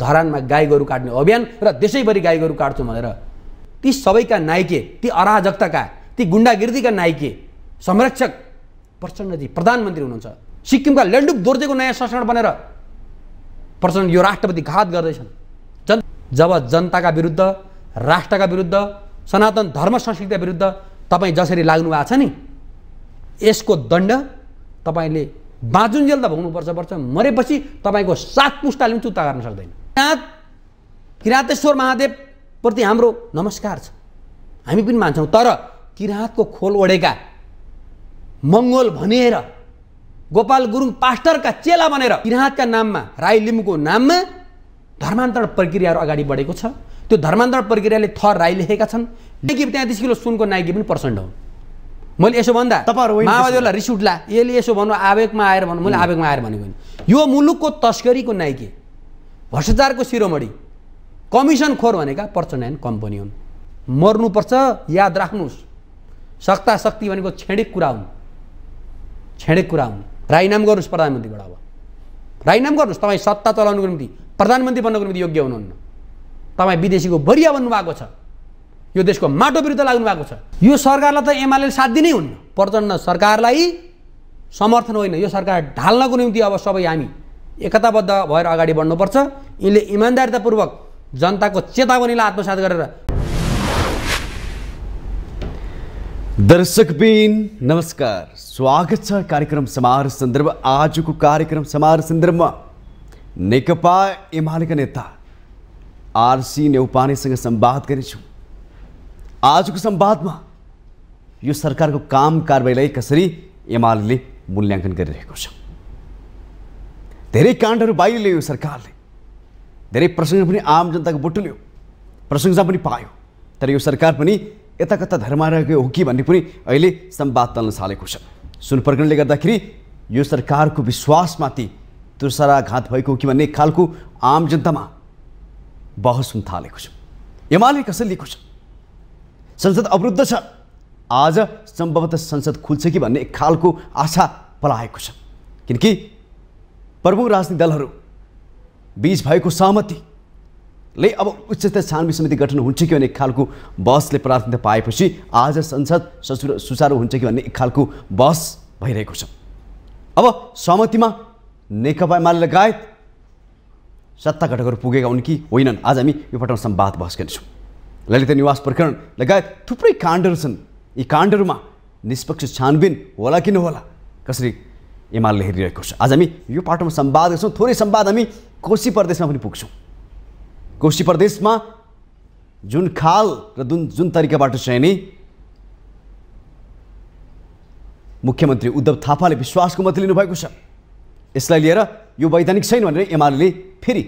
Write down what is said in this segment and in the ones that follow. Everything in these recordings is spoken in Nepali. धरान में गाई गोरु काट्ने अभियान र देशैभरि गाई गोरु काट्छु भनेर ती सबैका नायके, ती अराजकताका, ती गुण्डागिर्दीका नायके संरक्षक प्रचण्डजी प्रधानमन्त्री हुनुहुन्छ। सिक्किमका लेन्डुप दोर्जेको नयाँ शासन बनेर प्रचण्ड यो राष्ट्रपति घात गर्दैछन्। जब जनताका विरुद्ध, राष्ट्रका विरुद्ध, सनातन धर्म संस्कृतिका विरुद्ध तपाई जसरी लाग्नु भएको छ नि, यसको दण्ड तपाईले बाजुन्जेल त भोग्नुपर्छ, मरेपछि तपाईको सात पुस्ता लिम्चुता गर्न सक्दैन। किराँतेश्वर महादेव प्रति हाम्रो नमस्कार छ, हामी पनि मान्छौं, तर किराँतको खोल ओढेका मंगोल भनेर गोपाल गुरुङ पास्टरका चेला बनेर किराँतका नाममा, राई लिम्बूको नाममा धर्मान्तरण प्रक्रियाहरु अगाडि बढेको छ। त्यो धर्मान्तरण प्रक्रियाले थर राई लेखेका छन्। लेखिप त्यहाँ 30 किलो सुनको नाइकी पनि प्रचण्ड हो। मैले यसो भन्दा माओवादीहरुलाई रिस उठ्ला, यसले यसो भन्नु आवेगमा आएर भन्नु, मैले आवेगमा आएर भनेको होइन। यो मुलुकको तस्करीको नाइकी, भ्रष्टाचारको शिरोमणि, कमिसन खोर भनेका प्रचण्ड कम्पनी हुन्। मर्नुपर्छ, याद राख्नुस्। सत्ता शक्ति भनेको छेडेक कुरा हुन्, छेडेक कुरा हुन्। राईनाम गर्नुस् प्रधानमन्त्रीबाट, अब राईनाम गर्नुस्। तपाई सत्ता चलाउनुको निम्ति, प्रधानमन्त्री बन्नको निम्ति योग्य हुनुहुन्न। तपाई विदेशीको बरिया बन्नु भएको छ, यो देशको माटो विरुद्ध लाग्नु भएको छ। यो सरकारलाई त एमाले साथ दिनै हुन्न। प्रचण्ड सरकारलाई समर्थन होइन। यो सरकार ढाल्नको निम्ति अब सबै हामी एकताबद्ध भएर अगाडि बढ्नुपर्छ। यसले इमान्दारितापूर्वक जनताको चेतावनीलाई आत्मसात गरेर। दर्शकबिन नमस्कार, स्वागत छ कार्यक्रम समारोह सन्दर्भ। आजको कार्यक्रम समारोह सन्दर्भमा नेकपा एमालेका नेता आरसी नेउपानेसँग संवाद गर्नेछु। आजको संवादमा यो सरकारको काम कारबाहीलाई कसरी एमालेले मूल्याङ्कन गरिरहेको छ, धेरै काण्डहरू बाहिर ल्यायो सरकारले, धेरै प्रशंसा पनि आम जनताको बटुल्यो, प्रशंसा पनि पायो, तर यो सरकार पनि यता कता धर्मारहेको हो कि भन्ने पनि अहिले संवाद तल्न थालेको छ। सुन प्रकरणले गर्दाखेरि यो सरकारको विश्वासमाथि तुषाराघात भएको कि भन्ने खालको आम जनतामा बहस हुन थालेको छ। एमाले कसरी लिएको छ, संसद अवरुद्ध छ, आज सम्भवतः संसद खुल्छ कि भन्ने एक खालको आशा पलाएको छ, किनकि प्रमुख राजनीतिक दलहरू बीच भएको सहमतिले अब उच्चस्तरीय छानबिन समिति गठन हुन्छ कि भन्ने एक खालको बहसले प्राथमिकता पाएपछि आज संसद सुचारू हुन्छ कि भन्ने एक खालको बहस भइरहेको छ। अब सहमतिमा नेकपा एमाले लगायत सत्ता घटकहरू पुगेका हुन् कि होइनन्, आज हामी यो पटक संवाद बहस गर्नेछौँ। ललित निवास प्रकरण लगायत थुप्रै काण्डहरू छन्, यी काण्डहरूमा निष्पक्ष छानबिन होला कि नहोला कसरी एमाले हेरिरहेको छ, आज हामी यो पाटोमा संवाद गर्छौँ। थोरै संवाद हामी कोशी प्रदेशमा पनि पुग्छौँ। कोशी प्रदेशमा जुन खाल र जुन तरिकाबाट चाहिँ नि मुख्यमन्त्री उद्धव थापाले विश्वासको मत लिनुभएको छ, यसलाई लिएर यो वैधानिक छैन भनेर एमाले फेरि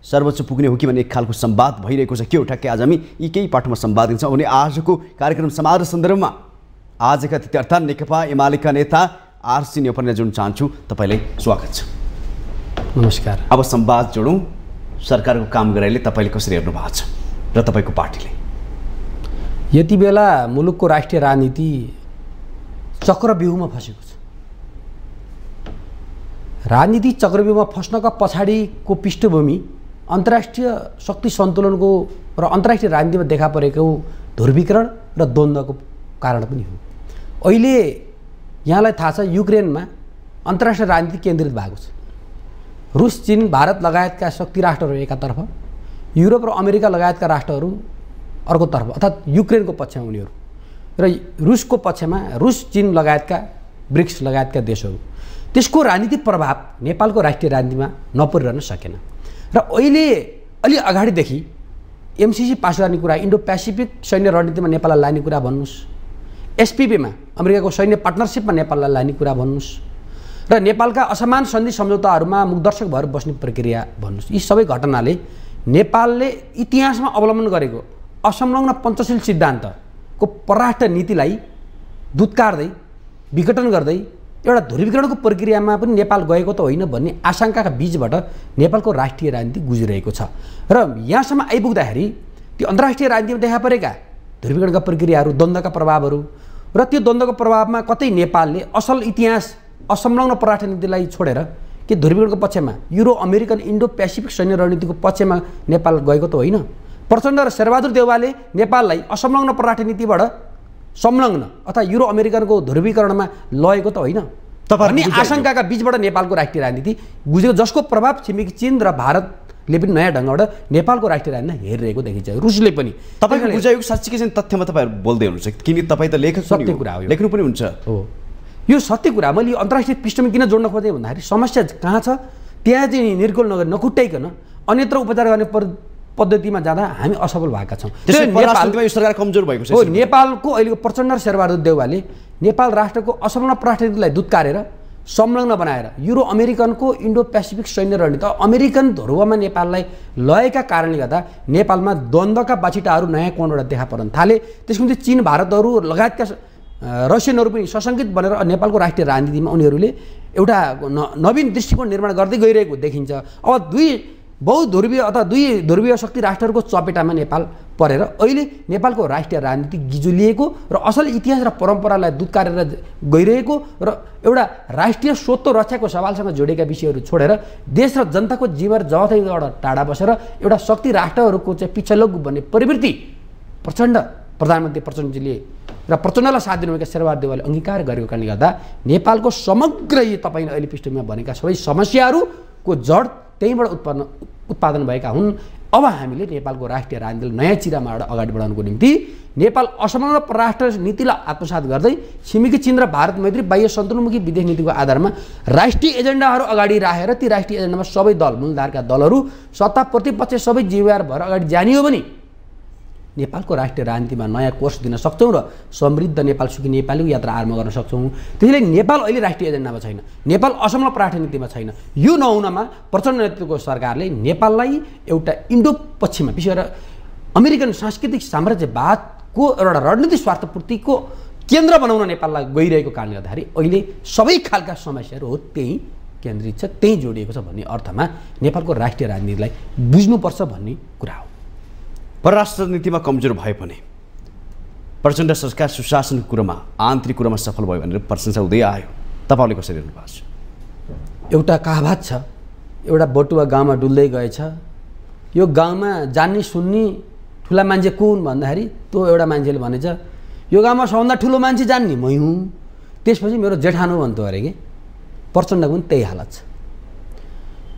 सर्वोच्च पुग्ने हो कि भन्ने एक खालको संवाद भइरहेको छ। के हो ठ्याक्कै आज हामी यी केही पाठमा संवाद दिन्छौँ। अनि आजको कार्यक्रम समारोह सन्दर्भमा आजका अतिथि अर्थात् नेकपा एमालेका नेता आरसी नेउपाने जुन चाहन्छु, तपाईँलाई स्वागत छ, नमस्कार। अब संवाद जोडौँ, सरकारको काम गराइले तपाईँले कसरी हेर्नु भएको छ र तपाईँको पार्टीले? यति बेला मुलुकको राष्ट्रिय राजनीति चक्रव्यूहमा फँसेको छ। राजनीति चक्रव्यूहमा फस्नका पछाडिको पृष्ठभूमि अन्तर्राष्ट्रिय शक्ति सन्तुलनको र अन्तर्राष्ट्रिय राजनीतिमा देखा परेको ध्रुवीकरण र द्वन्द्वको कारण पनि हो। अहिले यहाँलाई थाहा छ, युक्रेनमा अन्तर्राष्ट्रिय राजनीति केन्द्रित भएको छ। रुस, चीन, भारत लगायतका शक्ति राष्ट्रहरू एकातर्फ, युरोप र अमेरिका लगायतका राष्ट्रहरू अर्कोतर्फ, अर्थात् युक्रेनको पक्षमा उनीहरू र रुसको पक्षमा रुस, चीन लगायतका ब्रिक्स लगायतका देशहरू। त्यसको राजनीतिक प्रभाव नेपालको राष्ट्रिय राजनीतिमा नपरिरहन सकेन र अहिले अलि अगाडिदेखि एमसीसी पास गर्ने कुरा, इन्डो पेसिफिक सैन्य रणनीतिमा नेपाललाई लाने कुरा भन्नुहोस्, एसपिपीमा अमेरिकाको सैन्य पार्टनरसिपमा नेपाललाई लाने कुरा भन्नुहोस् र नेपालका असमान सन्धि सम्झौताहरूमा मुखदर्शक भएर बस्ने प्रक्रिया भन्नुहोस्। यी सबै घटनाले नेपालले इतिहासमा अवलम्बन गरेको असंलग्न पञ्चशील सिद्धान्तको परराष्ट्र नीतिलाई दुत्कार्दै, विघटन गर्दै एउटा ध्रुवीकरणको प्रक्रियामा पनि नेपाल गएको त होइन भन्ने आशंकाका बीचबाट नेपालको राष्ट्रिय राजनीति गुजिरहेको छ। र यहाँसम्म आइपुग्दाखेरि त्यो अन्तर्राष्ट्रिय राजनीतिमा देखा परेका ध्रुवीकरणका प्रक्रियाहरू, द्वन्द्वका प्रभावहरू र त्यो द्वन्द्वको प्रभावमा कतै नेपालले असल इतिहास, असंलग्न परराष्ट्र नीतिलाई छोडेर कि ध्रुवीकरणको पक्षमा युरो अमेरिकन इन्डो पेसिफिक सैन्य रणनीतिको पक्षमा नेपाल गएको त होइन। प्रचण्ड र शेरबहादुर देउवाले नेपाललाई असंलग्न परराष्ट्र नीतिबाट संलग्न अथवा युरो अमेरिकनको ध्रुवीकरणमा लगेको त होइन। अनि आशंकाका बीचबाट नेपालको राष्ट्रिय राजनीति बुझेको जसको प्रभाव छिमेकी चीन र भारतले पनि नयाँ ढङ्गबाट नेपालको राष्ट्रिय राजनीति हेरिरहेको देखिन्छ। रुसले पनि तपाईको बुझाइको साच्चै चाहिँ तथ्यमा तपाईहरु बोल्दै हुनुहुन्छ किन तपाईं त लेखक सत्य कुरा हो लेख्नु पनि हुन्छ हो। यो सत्य कुरा मैले अन्तर्राष्ट्रिय पृष्ठमा किन जोड्न खोजेँ भन्दाखेरि समस्या कहाँ छ त्यहाँ चाहिँ निर्गुल नगर नखुट्टाइकन अन्यत्र उपचार गर्ने पद्धतिमा जाँदा हामी असफल भएका छौँ। नेपालमा यो सरकार कमजोर भएको छ। नेपालको अहिलेको प्रचण्ड र शेरबहादुर देउवाले नेपाल राष्ट्रको असंलग्न राष्ट्रनीतिलाई दुत्कारेर संलग्न बनाएर युरो अमेरिकनको इन्डो पेसिफिक सैन्य रणनीति अमेरिकन ध्रुवमा नेपाललाई लयका कारणले गर्दा नेपालमा द्वन्द्वका बाछिटाहरू नयाँ कोणबाट देखा पर्न थाले। त्यसको निम्ति चीन भारतहरू लगायतका रसियनहरू पनि सशङ्कित बनेर नेपालको राष्ट्रिय राजनीतिमा उनीहरूले एउटा नवीन दृष्टिकोण निर्माण गर्दै गइरहेको देखिन्छ। अब दुई बहुध्रुवीय अथवा दुई ध्रुवीय शक्ति राष्ट्रहरूको चपेटामा नेपाल परेर अहिले नेपालको राष्ट्रिय राजनीति गिजुलिएको र असल इतिहास र परम्परालाई दुत्कारेर गइरहेको र एउटा राष्ट्रिय स्वत्व रक्षाको सवालसँग जोडेका विषयहरू छोडेर देश र जनताको जीवन जवाबदारीबाट टाढा बसेर एउटा शक्ति राष्ट्रहरूको चाहिँ पिछलो भन्ने प्रवृत्ति प्रचण्ड प्रधानमन्त्री प्रचण्डजीले र प्रचण्डलाई साथ दिनुभएका शेरबहादुर देउवाले अङ्गीकार गरेको कारणले गर्दा नेपालको समग्र यी तपाईँले अहिले पृष्ठभूमिमा भनेका सबै समस्याहरूको जड त्यहीबाट उत्पादन भएका हुन्। अब हामीले नेपालको राष्ट्रिय राजनीतिलाई नयाँ चिरामा अगाडि बढाउनको निम्ति नेपाल असमग्र परराष्ट्र नीतिलाई आत्मसात गर्दै छिमेकी चीन र भारत मैत्री बाह्य सन्तुलनमुखी विदेश नीतिको आधारमा राष्ट्रिय एजेन्डाहरू अगाडि राखेर ती राष्ट्रिय एजेन्डामा सबै दल मूलधारका दलहरू सत्ता प्रतिपक्ष सबै जिम्मेवार भएर अगाडि जाने हो भने नेपालको राष्ट्रिय राजनीतिमा नयाँ कोर्स दिन सक्छौं र समृद्ध नेपाल सुखी नेपालीको यात्रा आरम्भ गर्न सक्छौं। त्यसैले नेपाल अहिले राष्ट्रिय एजेन्डामा छैन, नेपाल असमग्र परराष्ट्र नीतिमा छैन। यो नहुनमा प्रचण्ड नेतृत्वको सरकारले नेपाललाई एउटा इन्डो पश्चिममा विशेष गरेर अमेरिकन सांस्कृतिक साम्राज्यवादको एउटा रणनीति स्वार्थपूर्तिको केन्द्र बनाउन नेपाललाई गइरहेको कारणले गर्दाखेरि अहिले सबै खालका समस्याहरू हो त्यही केन्द्रित छ, त्यही जोडिएको छ भन्ने अर्थमा नेपालको राष्ट्रिय राजनीतिलाई बुझ्नुपर्छ भन्ने कुरा हो। परराष्ट्र नीतिमा कमजोर भए पनि प्रचण्ड सरकार सुशासन कुरामा आन्तरिक कुरामा सफल भयो भनेर प्रशंसा हुँदै आयो। तपाईँले कसरी हेर्नुभएको छ? एउटा कहावत छ, एउटा बटुवा गाउँमा डुल्दै गएछ, यो गाउँमा जान्ने सुन्ने ठुला मान्छे को हुन् भन्दाखेरि त्यो एउटा मान्छेले भनेछ यो गाउँमा सबभन्दा ठुलो मान्छे जान्ने मै हुँ। त्यसपछि मेरो जेठानो भन्थ्यो अरे कि प्रचण्डको पनि त्यही हालत छ।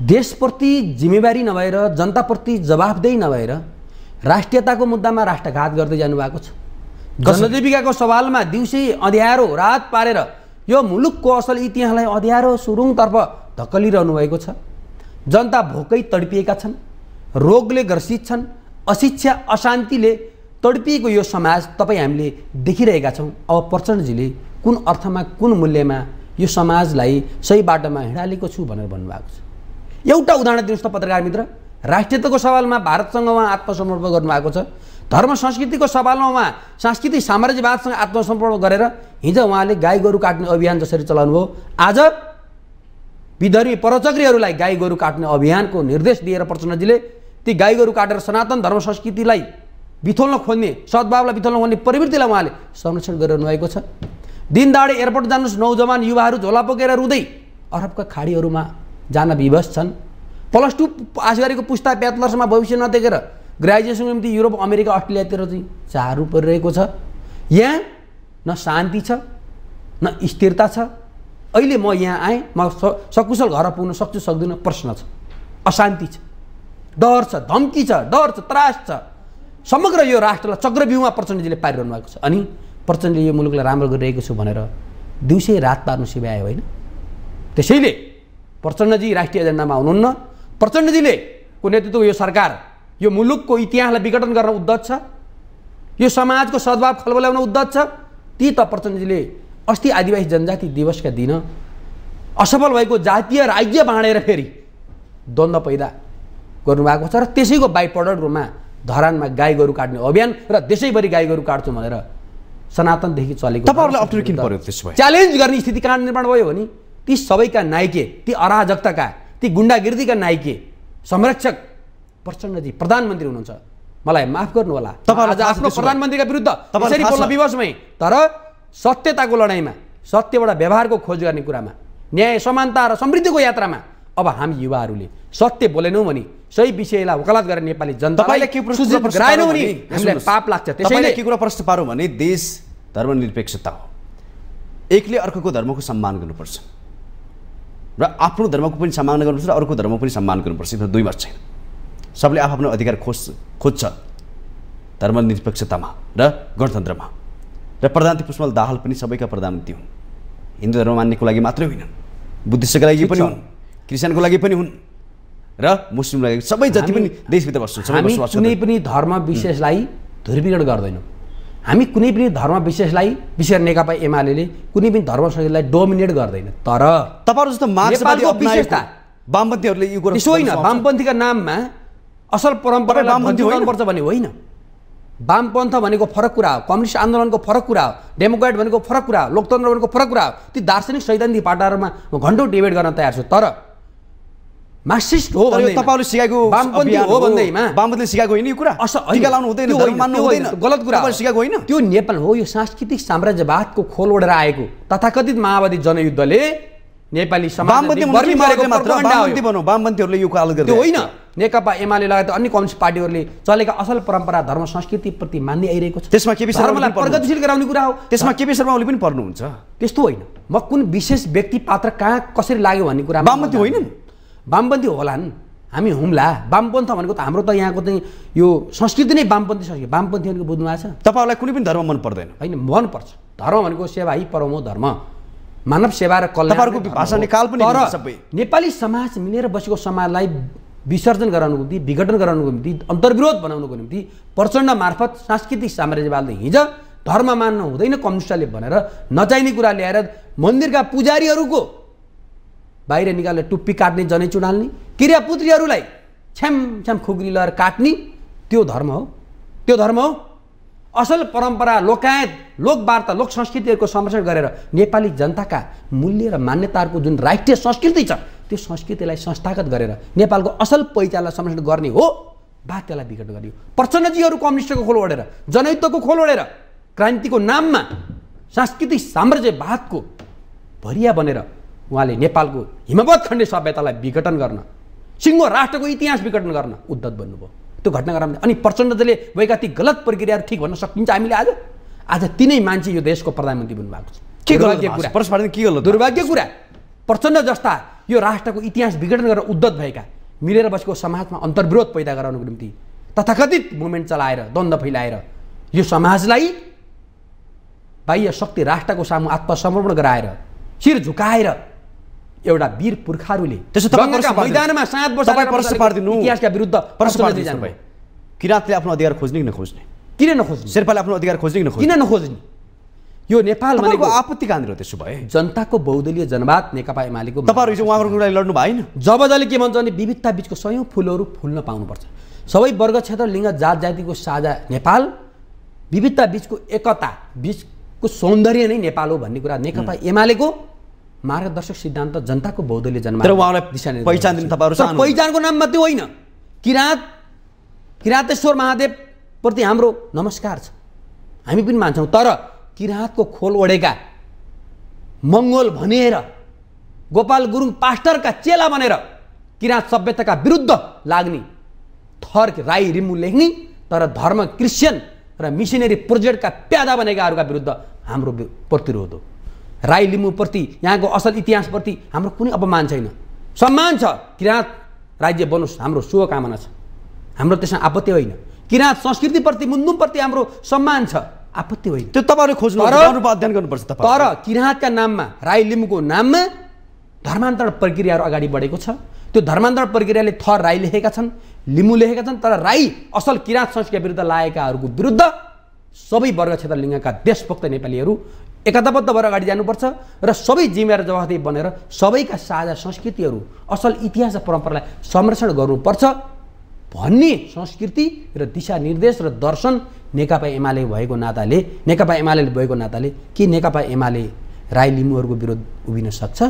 देशप्रति जिम्मेवारी नभएर जनताप्रति जवाफदेही नभएर राष्ट्रियताको मुद्दामा राष्ट्रघात गर्दै जानु भएको छ। जनजीविकाको सवालमा दिउँसै अँध्यारो रात पारेर यो मुलुकको असल इतिहासलाई अँध्यारो सुरुङतर्फ धक्कलिरहनु भएको छ। जनता भोकै तडपिएका छन्, रोगले ग्रसित छन्, अशिक्षा अशान्तिले तडपिएको यो समाज तपाईँ हामीले देखिरहेका छौँ। अब प्रचण्डजीले कुन अर्थमा कुन मूल्यमा यो समाजलाई सही बाटोमा हिँडालेको छु भनेर भन्नुभएको छ। एउटा उदाहरण दिनुहोस् त पत्रकार मित्र। राष्ट्रियताको सवालमा भारतसँग उहाँ आत्मसमर्पण गर्नुभएको छ। धर्म संस्कृतिको सवालमा उहाँ सांस्कृतिक साम्राज्यवादसँग आत्मसमर्पण गरेर हिजो उहाँले गाई गोरु काट्ने अभियान जसरी चलाउनु भयो आज विधर्मी परचक्रीहरूलाई गाई गोरु काट्ने अभियानको निर्देश दिएर प्रचण्डजीले ती गाई गोरु काटेर सनातन धर्म संस्कृतिलाई बिथोल्न खोज्ने सद्भावलाई बिथोल्न खोज्ने प्रवृत्तिलाई उहाँले संरक्षण गरिरहनु भएको छ। दिनदाडे एयरपोर्ट जानुहोस् नौजवान युवाहरू झोला बोकेर रुँदै अरबका खाडीहरूमा जान विवश छन्। प्लस टू पास गरेको पुस्ता ब्याचलर्समा भविष्य नदेखेर ग्रेजुएसनको निम्ति युरोप अमेरिका अस्ट्रेलियातिर चाहिँ चाहरू परिरहेको छ। यहाँ न शान्ति छ न स्थिरता छ। अहिले म यहाँ आएँ म सकुशल घर पुग्न सक्छु सक्दिनँ प्रश्न छ। अशान्ति छ, डर छ, धम्की छ, डर छ, त्रास छ। समग्र यो राष्ट्रलाई चक्रव्यूहमा प्रचण्डजीले पारिरहनु भएको छ। अनि प्रचण्डले यो मुलुकलाई राम्रो गरिरहेको छु भनेर दिउँसै रात पार्नु सिवाय होइन। त्यसैले प्रचण्डजी राष्ट्रिय एजेन्डामा हुनुहुन्न। प्रचण्डजीले को नेतृत्वको यो सरकार यो मुलुकको इतिहासलाई विघटन गर्न उद्धत छ, यो समाजको सद्भाव खलबल्याउन उद्धत छ। ती त प्रचण्डजीले अस्ति आदिवासी जनजाति दिवसका दिन असफल भएको जातीय राज्य बाँडेर फेरि द्वन्द्व पैदा गर्नुभएको छ र त्यसैको बाई प्रडक्ट रूपमा धरानमा गाई गोरु काट्ने अभियान र देशैभरि गाई गोरु काट्छु भनेर सनातनदेखि चलेको च्यालेन्ज गर्ने स्थिति कहाँ निर्माण भयो भने ती सबैका नायके, ती अराजकताका, ती गुण्डागिर्दीका नायके संरक्षक प्रचण्डजी प्रधानमन्त्री हुनुहुन्छ। मलाई माफ गर्नु होला आज आफ्नो प्रधानमन्त्रीका विरुद्ध त्यसरी बोल्न विवशमै, तर सत्यताको लडाइँमा सत्यबाट व्यवहारको खोज गर्ने कुरामा न्याय समानता र समृद्धिको यात्रामा अब हम युवाहरूले सत्य बोलेनौं भने सही विषयलाई वकालत गरेर नेपाली जनताले के प्रश्न गराएनौं भने हामीलाई पाप लाग्छ। त्यसैले के कुरा प्रश्न पारौं भने देश धर्मनिरपेक्षता हो, एकले अर्कोको धर्मको सम्मान गर्नुपर्छ र आफ्नो धर्मको पनि सम्मान गर्नुपर्छ र अर्को धर्मको पनि सम्मान गर्नुपर्छ। यो दुई वर्ष सबले आफ्नो अधिकार खोज्छ धर्मनिरपेक्षतामा र गणतन्त्रमा। र प्रधानमन्त्री पुष्पलाल दाहाल पनि सबैका प्रधानमन्त्री हुन्, हिन्दू धर्म मान्नेको लागि मात्रै होइनन्, बुद्धिस्टका लागि पनि हुन्, क्रिस्चियनको लागि पनि हुन् र मुस्लिमको लागि, सबै जति पनि देशभित्र बस्छन् सबै बसोबास गर्छन्। हामी कुनै पनि धर्म विशेषलाई ध्रुवीकरण गर्दैनौँ, हामी कुनै पनि धर्म विशेषलाई विशेष नेकपा एमालेले कुनै पनि धर्म संगठनलाई डोमिनेट गर्दैन। तर तपाईहरु जस्तो मार्क्सवादी विशेषता वामपन्थीहरुले यो कुरा होइन, वामपन्थीका नाममा असल परम्परा वामपन्थी हुनुपर्छ भन्ने होइन। वामपन्थ भनेको फरक कुरा हो, कम्युनिस्ट आन्दोलनको फरक कुरा हो, डेमोक्रेट भनेको फरक कुरा हो, लोकतन्त्र भनेको फरक कुरा हो। ती दार्शनिक सैद्धान्तिक पाटाहरूमा म घन्टौं डिबेट गर्न तयार छु, तर मार्क्सिस्ट हो भन्दै तपाईहरुले सिकाएको वामपन्थी हो भन्दैमा वामपन्थीले सिकाएको हैन, यो कुरा टीका लाउनु हुँदैन, धर्म मान्नु हुँदैन, गलत कुरा हो, सिकाएको हैन। त्यो नेपाल हो, यो सांस्कृतिक साम्राज्यवादको खोल ओढेर आएको तथाकथित माओवादी जनयुद्धले नेपाली समाजले गर्मी मारेको मात्र वामपन्थी बनो, वामपन्थीहरुले यो काल गर्दै त्यो होइन। नेकपा एमाले लगायत अन्य कम्युनिस्ट पार्टीहरूले चलेका असल परम्परा धर्म संस्कृति प्रति मान्दै आइरहेको छ। त्यसमा केपी शर्मालाई प्रगतिशील गराउने कुरा हो, त्यसमा केपी शर्माले पनि पर्नु हुन्छ। त्यस्तो होइन, म कुन विशेष व्यक्ति पात्र कहाँ कसरी लाग्यो भन्ने कुरा वामपन्थी होइनन्, वामपन्थी होलान्, हामी हुम्ला। वामपन्थ भनेको त हाम्रो त यहाँको चाहिँ यो संस्कृति नै वामपन्थी संस्कृति, वामपन्थीहरुको बुझ्नु भएको छ। तपाईहरुलाई कुनै पनि धर्म मन पर्दैन हैन, मन पर्छ। धर्म भनेको सेवा ही परमो धर्म, मानव सेवा र कल्याणको भाषा निकाल पनि सबै। नेपाली समाज मिलेर बसेको समाजलाई विसर्जन गराउनुको निम्ति, विघटन गराउनुको निम्ति, अन्तर्विरोध बनाउनुको निम्ति प्रचण्ड मार्फत सांस्कृतिक साम्राज्यवादले हिज धर्म मान्नु हुँदैन कम्युनिस्टले भनेर नचाहिने कुरा ल्याएर मन्दिरका पुजारीहरूको बाहिर निकालेर टुप्पी काट्ने, जनै चुडाल्ने, क्रियापुत्रीहरूलाई छ्याम छ्याम खुकुरी लगाएर काट्ने, त्यो धर्म हो, त्यो धर्म हो। असल परम्परा लोकायत लोकवार्ता लोक संस्कृतिहरूको संरक्षण गरेर नेपाली जनताका मूल्य र मान्यताहरूको जुन राष्ट्रिय संस्कृति छ त्यो संस्कृतिलाई संस्थागत गरेर नेपालको असल पहिचानलाई संरक्षण गर्ने हो, बा त्यसलाई विघटन गर्ने हो। प्रचण्डजीहरू कम्युनिस्टको खोल ओढेर, जनयुद्धको खोल ओढेर, क्रान्तिको नाममा सांस्कृतिक साम्राज्यवादको भरिया बनेर उहाँले नेपालको हिमवत खण्ड सभ्यतालाई विघटन गर्न, सिङ्गो राष्ट्रको इतिहास विघटन गर्न उद्धत बन्नुभयो। त्यो घटनाक्रमले अनि प्रचण्डले भएका ती गलत प्रक्रियाहरू ठीक भन्न सकिन्छ? हामीले आज आज तिनै मान्छे यो देशको प्रधानमन्त्री बन्नु भएको छ। के गलत कुरा, परस्परले के गलत, दुर्भाग्य कुरा। प्रचण्ड जस्ता यो राष्ट्रको इतिहास विघटन गरेर उद्धत भएका, मिलेर बसेको समाजमा अन्तर्विरोध पैदा गराउनको निम्ति तथाकथित मुभमेन्ट चलाएर द्वन्द्व फैलाएर यो समाजलाई बाह्य शक्ति राष्ट्रको सामु आत्मसमर्पण गराएर शिर झुकाएर एउटा वीर पुर्खाहरूले मैदानमा 7 वर्ष प्रश्न पार्दिनु, इतिहासका विरुद्ध प्रश्न पार्दै जानु भयो। किराँतले आफ्नो अधिकार खोज्ने कि नखोज्ने, किन नखोज्ने? शेर्पाले आफ्नो अधिकार खोज्ने कि नखोज्ने, किन नखोज्ने? यो नेपाल भनेको आपत्ति कहाँनिर हो? त्यसो भए जनताको बहुदलीय जनवाद नेकपा एमालेको, तपाईहरु उहाँहरुको लागि लड्नु भएन। जब जले के भन्छ भने विविधता बीचको सयौं फूलहरु फुल्न पाउनुपर्छ, सबै वर्ग क्षेत्र लिङ्ग जात जातिको साझा नेपाल, विविधता बीचको एकता बीचको सौन्दर्य नै नेपाल हो भन्ने कुरा नेकपा एमालेको मार्गदर्शक सिद्धान्त जनताको बहुदलीय जनवाद। तर उहाँलाई पहिचान दिनु तपाईहरु चाहनुहुन्छ? पहिचानको नाममा त्यो होइन। किराँतेश्वर महादेव प्रति हाम्रो नमस्कार छ, हामी पनि मान्छौँ, तर किराँतको खोल ओढेका मंगोल भनेर, गोपाल गुरुङ पास्टरका चेला भनेर किराँत सभ्यताका विरुद्ध लाग्ने, थर्क राई रिमु लेख्ने, तर धर्म क्रिश्चियन र मिशनरी प्रोजेक्टका प्यादा बनेकाहरुका विरुद्ध हाम्रो प्रतिरोध हो। राई लिम्बूप्रति यहाँको असल इतिहासप्रति हाम्रो कुनै अपमान छैन, सम्मान छ। किराँत राज्य बनोस् हाम्रो शुभकामना छ, हाम्रो त्यसमा आपत्ति होइन। किराँत संस्कृतिप्रति मुन्दुमप्रति हाम्रो सम्मान छ, आपत्ति होइन। त्यो तपाईहरुले खोज्नु अध्ययन गर्नुपर्छ। तर किराँतका नाममा राई लिम्बूको नाममा धर्मान्तरण प्रक्रियाहरू अगाडि बढेको छ। त्यो धर्मान्तरण प्रक्रियाले थर राई लेखेका छन्, लिम्बू लेखेका छन्, तर राई असल किराँत संस्कृति विरुद्ध लागेकाहरूको विरुद्ध सबै वर्ग क्षेत्र लिङ्गका देशभक्त नेपालीहरू एकताबद्ध भएर अगाडि जानुपर्छ र सबै जिम्मेवार जवाफदेही बनेर सबैका साझा संस्कृतिहरू असल इतिहास र परम्परालाई संरक्षण गर्नुपर्छ भन्ने संस्कृति र दिशानिर्देश र दर्शन नेकपा एमाले भएको नाताले के नेकपा एमाले राई लिम्बूहरूको विरोध उभिन सक्छ?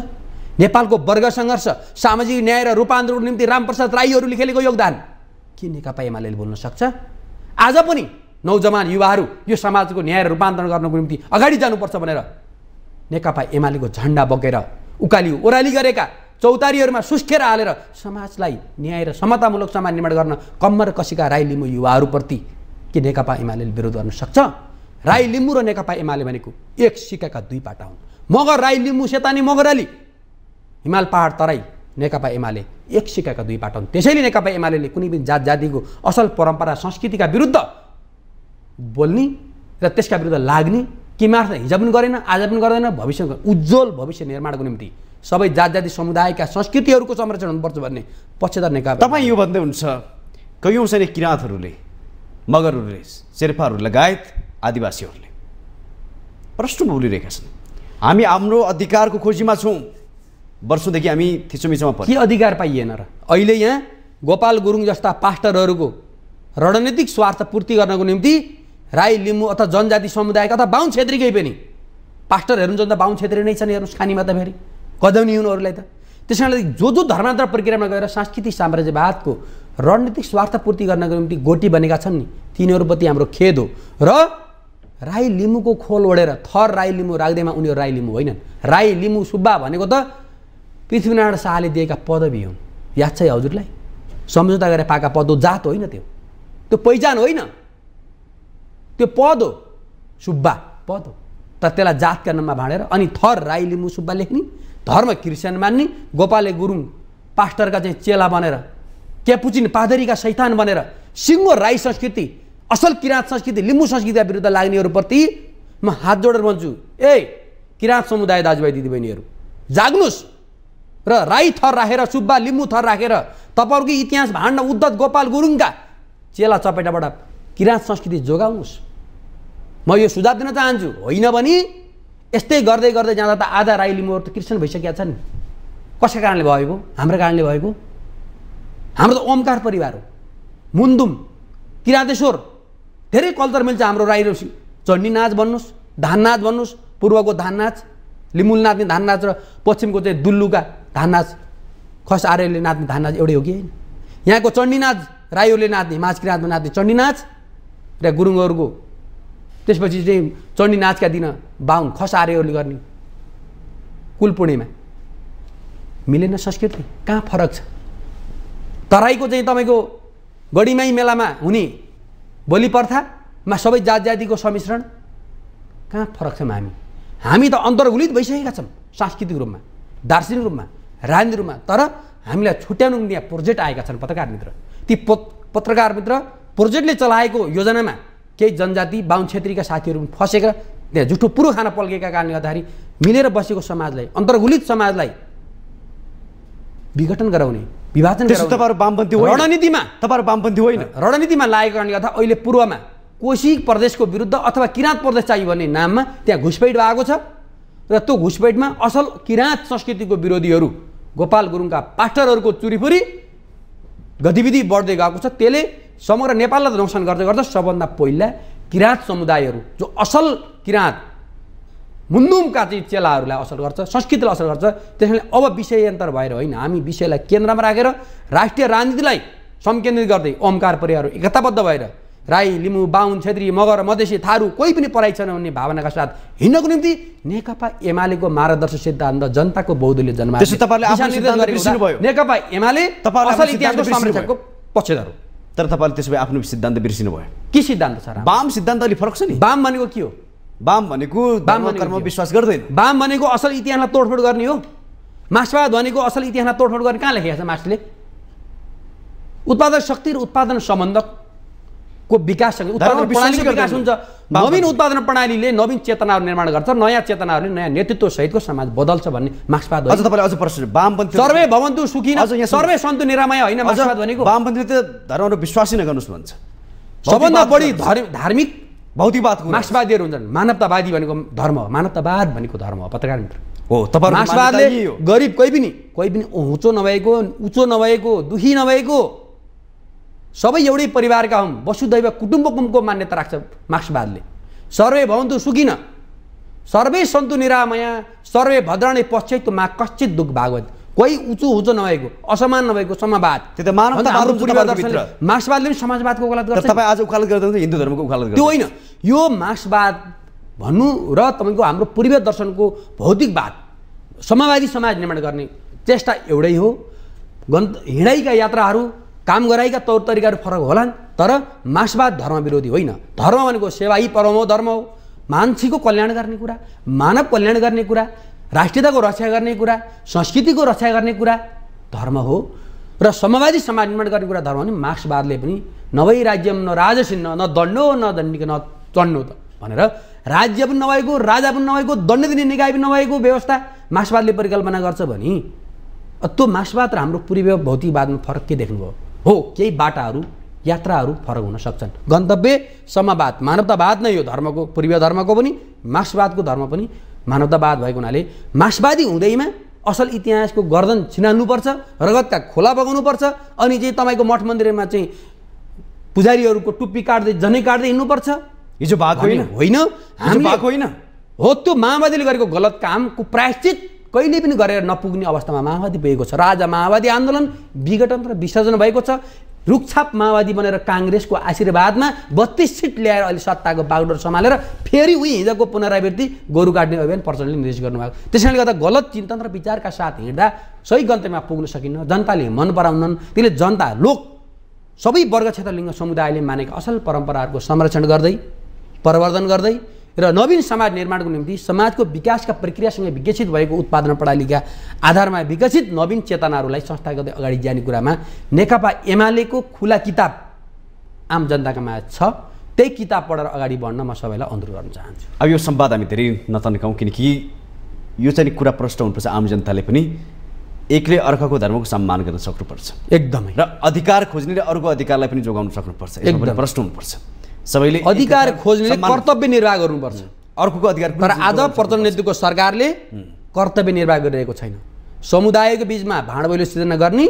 नेपालको वर्ग सङ्घर्ष, सामाजिक न्याय र रूपान्तरणको निम्ति रामप्रसाद राईहरूले खेलेको योगदान के नेकपा एमाले बोल्न सक्छ? आज पनि नौजवान युवाहरू यो समाजको न्याय रूपान्तरण गर्नको निम्ति अगाडि जानुपर्छ भनेर नेकपा एमालेको झण्डा बोकेर उकाली ओराली गरेका चौतारीहरुमा सुस्केर हालेर समाजलाई न्याय र समतामूलक समाज निर्माण गर्न कम्मर कसीका राई लिम्बू युवाहरुप्रति के नेकपा एमालेले विरोध गर्न सक्छ? राई लिम्बू र नेकपा एमाले भनेको एक सिक्काका दुई पाटा हुन्। मगर राई लिम्बू सेतानी मगराली, हिमाल पहाड तराई नेकपा एमाले एक सिक्काका दुई पाटा हुन्। त्यसैले नेकपा एमालेले कुनै पनि जात जातिको असल परम्परा संस्कृतिका विरुद्ध बोल्ने र त्यसका विरुद्ध लाग्ने किमार्थ हिजो पनि गरेन, आज पनि गर्दैन। भविष्यको उज्जवल भविष्य निर्माणको निम्ति सबै जात जाति समुदायका संस्कृतिहरुको संरक्षण हुनुपर्छ भन्ने पक्षधर नेकपा। तपाई यो भन्दै हुन्छ कयौं सैनिक किराँतहरुले, मगरहरुले, शेर्पाहरु लगायत आदिवासीहरुले प्रश्न बोलिरहेका छन्, हामी हाम्रो अधिकारको खोजीमा छौं, वर्षौंदेखि हामी थिचोमिचोमा पर्यौं, के अधिकार पाइएन र? अहिले यहाँ गोपाल गुरुङ जस्ता पास्टरहरुको रणनीतिक स्वार्थ पूर्ति गर्नको निम्ति राई लिम्बू अथवा जनजाति समुदायका अथवा बाहुन क्षेत्रीकै पनि पास्टर हेर्नुहुन्छ त बाहुन क्षेत्री नै छन्। हेर्नुहोस् खानीमा त फेरि कदाउनी हुनुहरुलाई त। त्यसैले जो जो धर्मान्तरण प्रक्रियामा गएर सांस्कृतिक साम्राज्यवादको रणनीतिक स्वार्थपूर्ति गर्नको निम्ति गोटी बनेका छन् नि, तिनीहरुप्रति हाम्रो खेद हो। र राई लिम्बूको खोल ओडेर थर राई लिम्बू राख्दैमा उनीहरु राई लिम्बू होइनन्। राई लिम्बू सुब्बा भनेको त पृथ्वीनारायण शाहले दिएका पदवी हुन्। याद छ हजुरलाई? सम्झौता गरेर पाएका पद हो, जात होइन त्यो, त्यो पहिचान होइन, त्यो पद हो, सुब्बा पद हो। तर त्यसलाई जातका नाममा भाँडेर अनि थर राई लिम्बू सुब्बा लेख्ने, धर्म क्रिस्चियन मान्ने, गोपाले गुरुङ पास्टरका चाहिँ चेला बनेर, क्यापुचिन पादरीका शैतान बनेर सिङ्गो राई संस्कृति, असल किराँत संस्कृति, लिम्बू संस्कृतिका विरुद्ध लाग्नेहरुप्रति म हात जोडेर भन्छु, ए किराँत समुदाय दाजुभाइ दिदीबहिनीहरु जाग्नुस् र राई थर राखेर, सुब्बा लिम्बू थर राखेर तपाईहरुको इतिहास भाण्ड उद्धत गोपाल गुरुङका चेला चपेटाबाट किराँत संस्कृति जोगाउनुस्। म यो सुझाव दिन चाहन्छु। होइन भने यस्तै गर्दै गर्दै जाँदा त आधा राई लिम्बूहरु त क्रिस्चियन भइसकेका छन्। कसका कारणले भएको? हाम्रो कारणले भएको। हाम्रो त ओमकार परिवार हो, मुन्दुम, किराँतेश्वर, धेरै कल्चर मिल्छ हाम्रो राई र। चण्डी नाच भन्नुस्, धान नाच भन्नुस्, पूर्वको धान नाच, लिम्बूल नाच्ने धान नाच र पश्चिमको चाहिँ दुल्लुका धान नाच, खस आर्यले नाच्ने धान नाच एउटै हो कि होइन? यहाँको चण्डी नाच राईहरूले नाच्ने, माझ किराँतमा नाच्ने चण्डी नाच र गुरुङहरुको, त्यसपछि चाहिँ चण्डी नाचका दिन बाहुन खस आर्यहरूले गर्ने कुलपूर्णिमा, मिलेन संस्कृति? कहाँ फरक छ? तराईको चाहिँ तपाईको गढीमाई मेलामा हुने बोली प्रथामा सबै जात जातिको सम्मिश्रण, कहाँ फरक छौँ हामी? हामी त अन्तर्गुलित भइसकेका छौँ सांस्कृतिक रूपमा, दार्शनिक रूपमा, राजनीतिक रूपमा। तर हामीलाई छुट्याउनु हुने प्रोजेक्ट आएका छन् पत्रकार मित्र। ती पत्रकार मित्र प्रोजेक्टले चलाएको योजनामा केही जनजाति बाहुन क्षेत्रीका साथीहरु फसेका, त्यहाँ जुठो पुरो खाना पल्केका कारणले गर्दाखेरि मिलेर बसेको समाजलाई, अन्तर्गुलित समाजलाई विघटन गराउने, विभाजन गराउने रणनीतिमा लागेको कारणले गर्दा अहिले पूर्वमा कोशी प्रदेशको विरुद्ध अथवा किराँत प्रदेश चाहियो भन्ने नाममा त्यहाँ घुसपैठ भएको छ। र त्यो घुसपैठमा असल किराँत संस्कृतिको विरोधीहरु, गोपाल गुरुङका पास्टरहरुको चुरीफुरी गतिविधि बढ्दै गएको छ। त्यसले समग्र नेपाललाई नोक्सान गर्दै गर्दा सबभन्दा पहिला किराँत समुदायहरु जो असल किराँत मुन्दुमका चाहिँ चेलाहरुलाई असर गर्छ, संस्कृतिलाई असर गर्छ। त्यसैले अब विषयन्तर भएर होइन, हामी विषयलाई केन्द्रमा राखेर राष्ट्रिय राजनीतिलाई समकेन्द्रित गर्दै ओमकार परिवार एकताबद्ध भएर राई लिम्बू बाहुन क्षेत्री मगर मधेसी थारू कोही पनि पराई छैन भन्ने भावनाका साथ हिँड्नको निम्ति नेकपा एमालेको मार्गदर्शक सिद्धान्त जनताको बहुदलीय जनमानस। त्यसो तपाईले आफ्नो सिद्धान्त बिर्सिनुभयो। नेकपा एमाले असल इतिहासको संरक्षकको पक्षधर हो। तर तपाईले त्यसबे आफ्नो सिद्धान्त बिर्सिनु भयो। के सिद्धान्त छ? वाम सिद्धान्त अलि फरक छ नि। वाम भनेको के हो? वाम भनेको धर्म कर्म विश्वास गर्दैन। वाम भनेको असल इतिहासलाई तोडफोड गर्ने हो। मार्क्सवाद भनेको असल इतिहासलाई तोडफोड गर्ने। कहाँ लेखेको छ मार्क्सले? उत्पादक शक्ति र उत्पादन सम्बन्धको विकाससँगै उत्पादन प्रणालीको विकास हुन्छ। नवीन उत्पादन प्रणालीले नवीन चेतनाहरु निर्माण गर्छ, नयाँ चेतनाहरुले नयाँ नेतृत्व सहितको समाज बदल्छ भन्ने मार्क्सवाद हो। अझ तपाईले अझ प्रश्न, वामपन्थी सर्वे भवन्तु सुखिनः सर्वे सन्तु निरामया होइन मार्क्सवाद भनेको? वामपन्थीले त धर्महरु विश्वासी नगर्नुस् भन्छ। सबभन्दा बढी धार्मिक भौतिकवादको मार्क्सवादीहरु हुन्छन्। मानवतावादी भनेको धर्म हो, मानवतावाद भनेको धर्म हो पत्रकार मित्र हो। तपाईहरु मार्क्सवादले गरिब कोही पनि उँचो नभएको, उच्चो नभएको, दुखी नभएको सबै एउटै परिवारका हुन्, वसुदैव कुटुम्बकमको मान्यता राख्छ मार्क्सवादले। सर्वे भवन्तु सुखिनः सर्वे सन्तु निरामया सर्वे भद्राणि पश्येत् मा कश्चित् दुःख भाग्वत्। कोही उँचो नभएको, असमान नभएको समवाद, त्यो त मानवतावाद। मार्क्सवादले पनि समाजवादको उखालत गर्छ। तपाई आज उखालत गर्दै हुनुहुन्छ हिन्दू धर्मको उखालत गर्दै, त्यो होइन। यो मार्क्सवाद भन्नु र तपाईको हाम्रो पूर्वीय दर्शनको भौतिकवाद, समाजवादी समाज निर्माण गर्ने चेष्टा एउटै हो। हिँडाइका यात्राहरू काम गराइका तौर तरिकाहरू फरक होलान्, तर मार्क्सवाद धर्मविरोधी होइन। धर्म भनेको सेवा ही परमो धर्म हो। मान्छेको कल्याण गर्ने कुरा, मानव कल्याण गर्ने कुरा, राष्ट्रियताको रक्षा गर्ने कुरा, संस्कृतिको रक्षा गर्ने कुरा धर्म हो। र समवादी समाज निर्माण गर्ने कुरा धर्म भने मार्क्सवादले पनि नभई राज्यम न राजसिन्न न दण्डो न दण्डिक न चण्डो त भनेर राज्य पनि नभएको, राजा पनि नभएको, दण्ड दिने निकाय पनि नभएको व्यवस्था मार्क्सवादले परिकल्पना गर्छ भनी। त्यो मार्क्सवाद र हाम्रो पूर्वीय भौतिकवादमा फरक के देख्नुभयो हो? केही बाटाहरू यात्राहरू फरक हुन सक्छन्। गन्तव्य समवाद मानवतावाद नै हो धर्मको, पूर्वीय धर्मको पनि मार्क्सवादको धर्म पनि मानवतावाद भएको हुनाले मार्क्सवादी हुँदैमा असल इतिहासको गर्दन छिनाल्नुपर्छ, रगतका खोला बगाउनुपर्छ, अनि चाहिँ तपाईको मठ मन्दिरमा चाहिँ पुजारीहरूको टुप्पी काट्दै जनै काट्दै हिँड्नुपर्छ। हिजो भएको होइन, हामीले भएको होइन हो। त्यो माओवादीले गरेको गलत कामको प्रायश्चित कहिले पनि गरेर नपुग्ने अवस्थामा माओवादी पुगेको छ। राजा माओवादी आन्दोलन विघटन र विसर्जन भएको छ। रुखछाप माओवादी बनेर काङ्ग्रेसको आशीर्वादमा 32 सिट ल्याएर अहिले सत्ताको बागडोर सम्हालेर फेरि उही हिजोको पुनरावृत्ति गोरु काट्ने अभियान प्रचण्डले निर्देश गर्नुभएको। त्यसैले गर्दा गलत चिन्तन र विचारका साथ हिँड्दा सही गन्तव्यमा पुग्न सकिन्न। जनताले मन पराउनन्। त्यसले जनता लोक सबै वर्ग क्षेत्र लिङ्ग समुदायले मानेका असल परम्पराहरूको संरक्षण गर्दै प्रवर्धन गर्दै र नवीन समाज निर्माणको निम्ति समाजको विकासका प्रक्रियासँग विकसित भएको उत्पादन प्रणालीका आधारमा विकसित नवीन चेतनाहरूलाई संस्थागत अगाडि जाने कुरामा नेकपा एमालेको खुला किताब आम जनताकामा छ। त्यही किताब पढेर अगाडि बढ्न म सबैलाई अनुरोध गर्न चाहन्छु। अब यो संवाद हामी धेरै नतन्काउँ, किनकि यो चाहिँ कुरा प्रष्ट हुनुपर्छ। आम जनताले पनि एकले अर्काको धर्मको सम्मान गर्न सक्नुपर्छ एकदमै, र अधिकार खोज्ने र अरूको अधिकारलाई पनि जोगाउन सक्नुपर्छ। एकदमै प्रष्ट हुनुपर्छ। सबैले अधिकार खोज्ने कर्तव्य निर्वाह गर्नुपर्छ, अर्कोको अधिकार। तर आज प्रचण्ड नेतृत्वको सरकारले कर्तव्य निर्वाह गरिरहेको छैन। समुदायको बीचमा भाँडभैलो सृजना गर्ने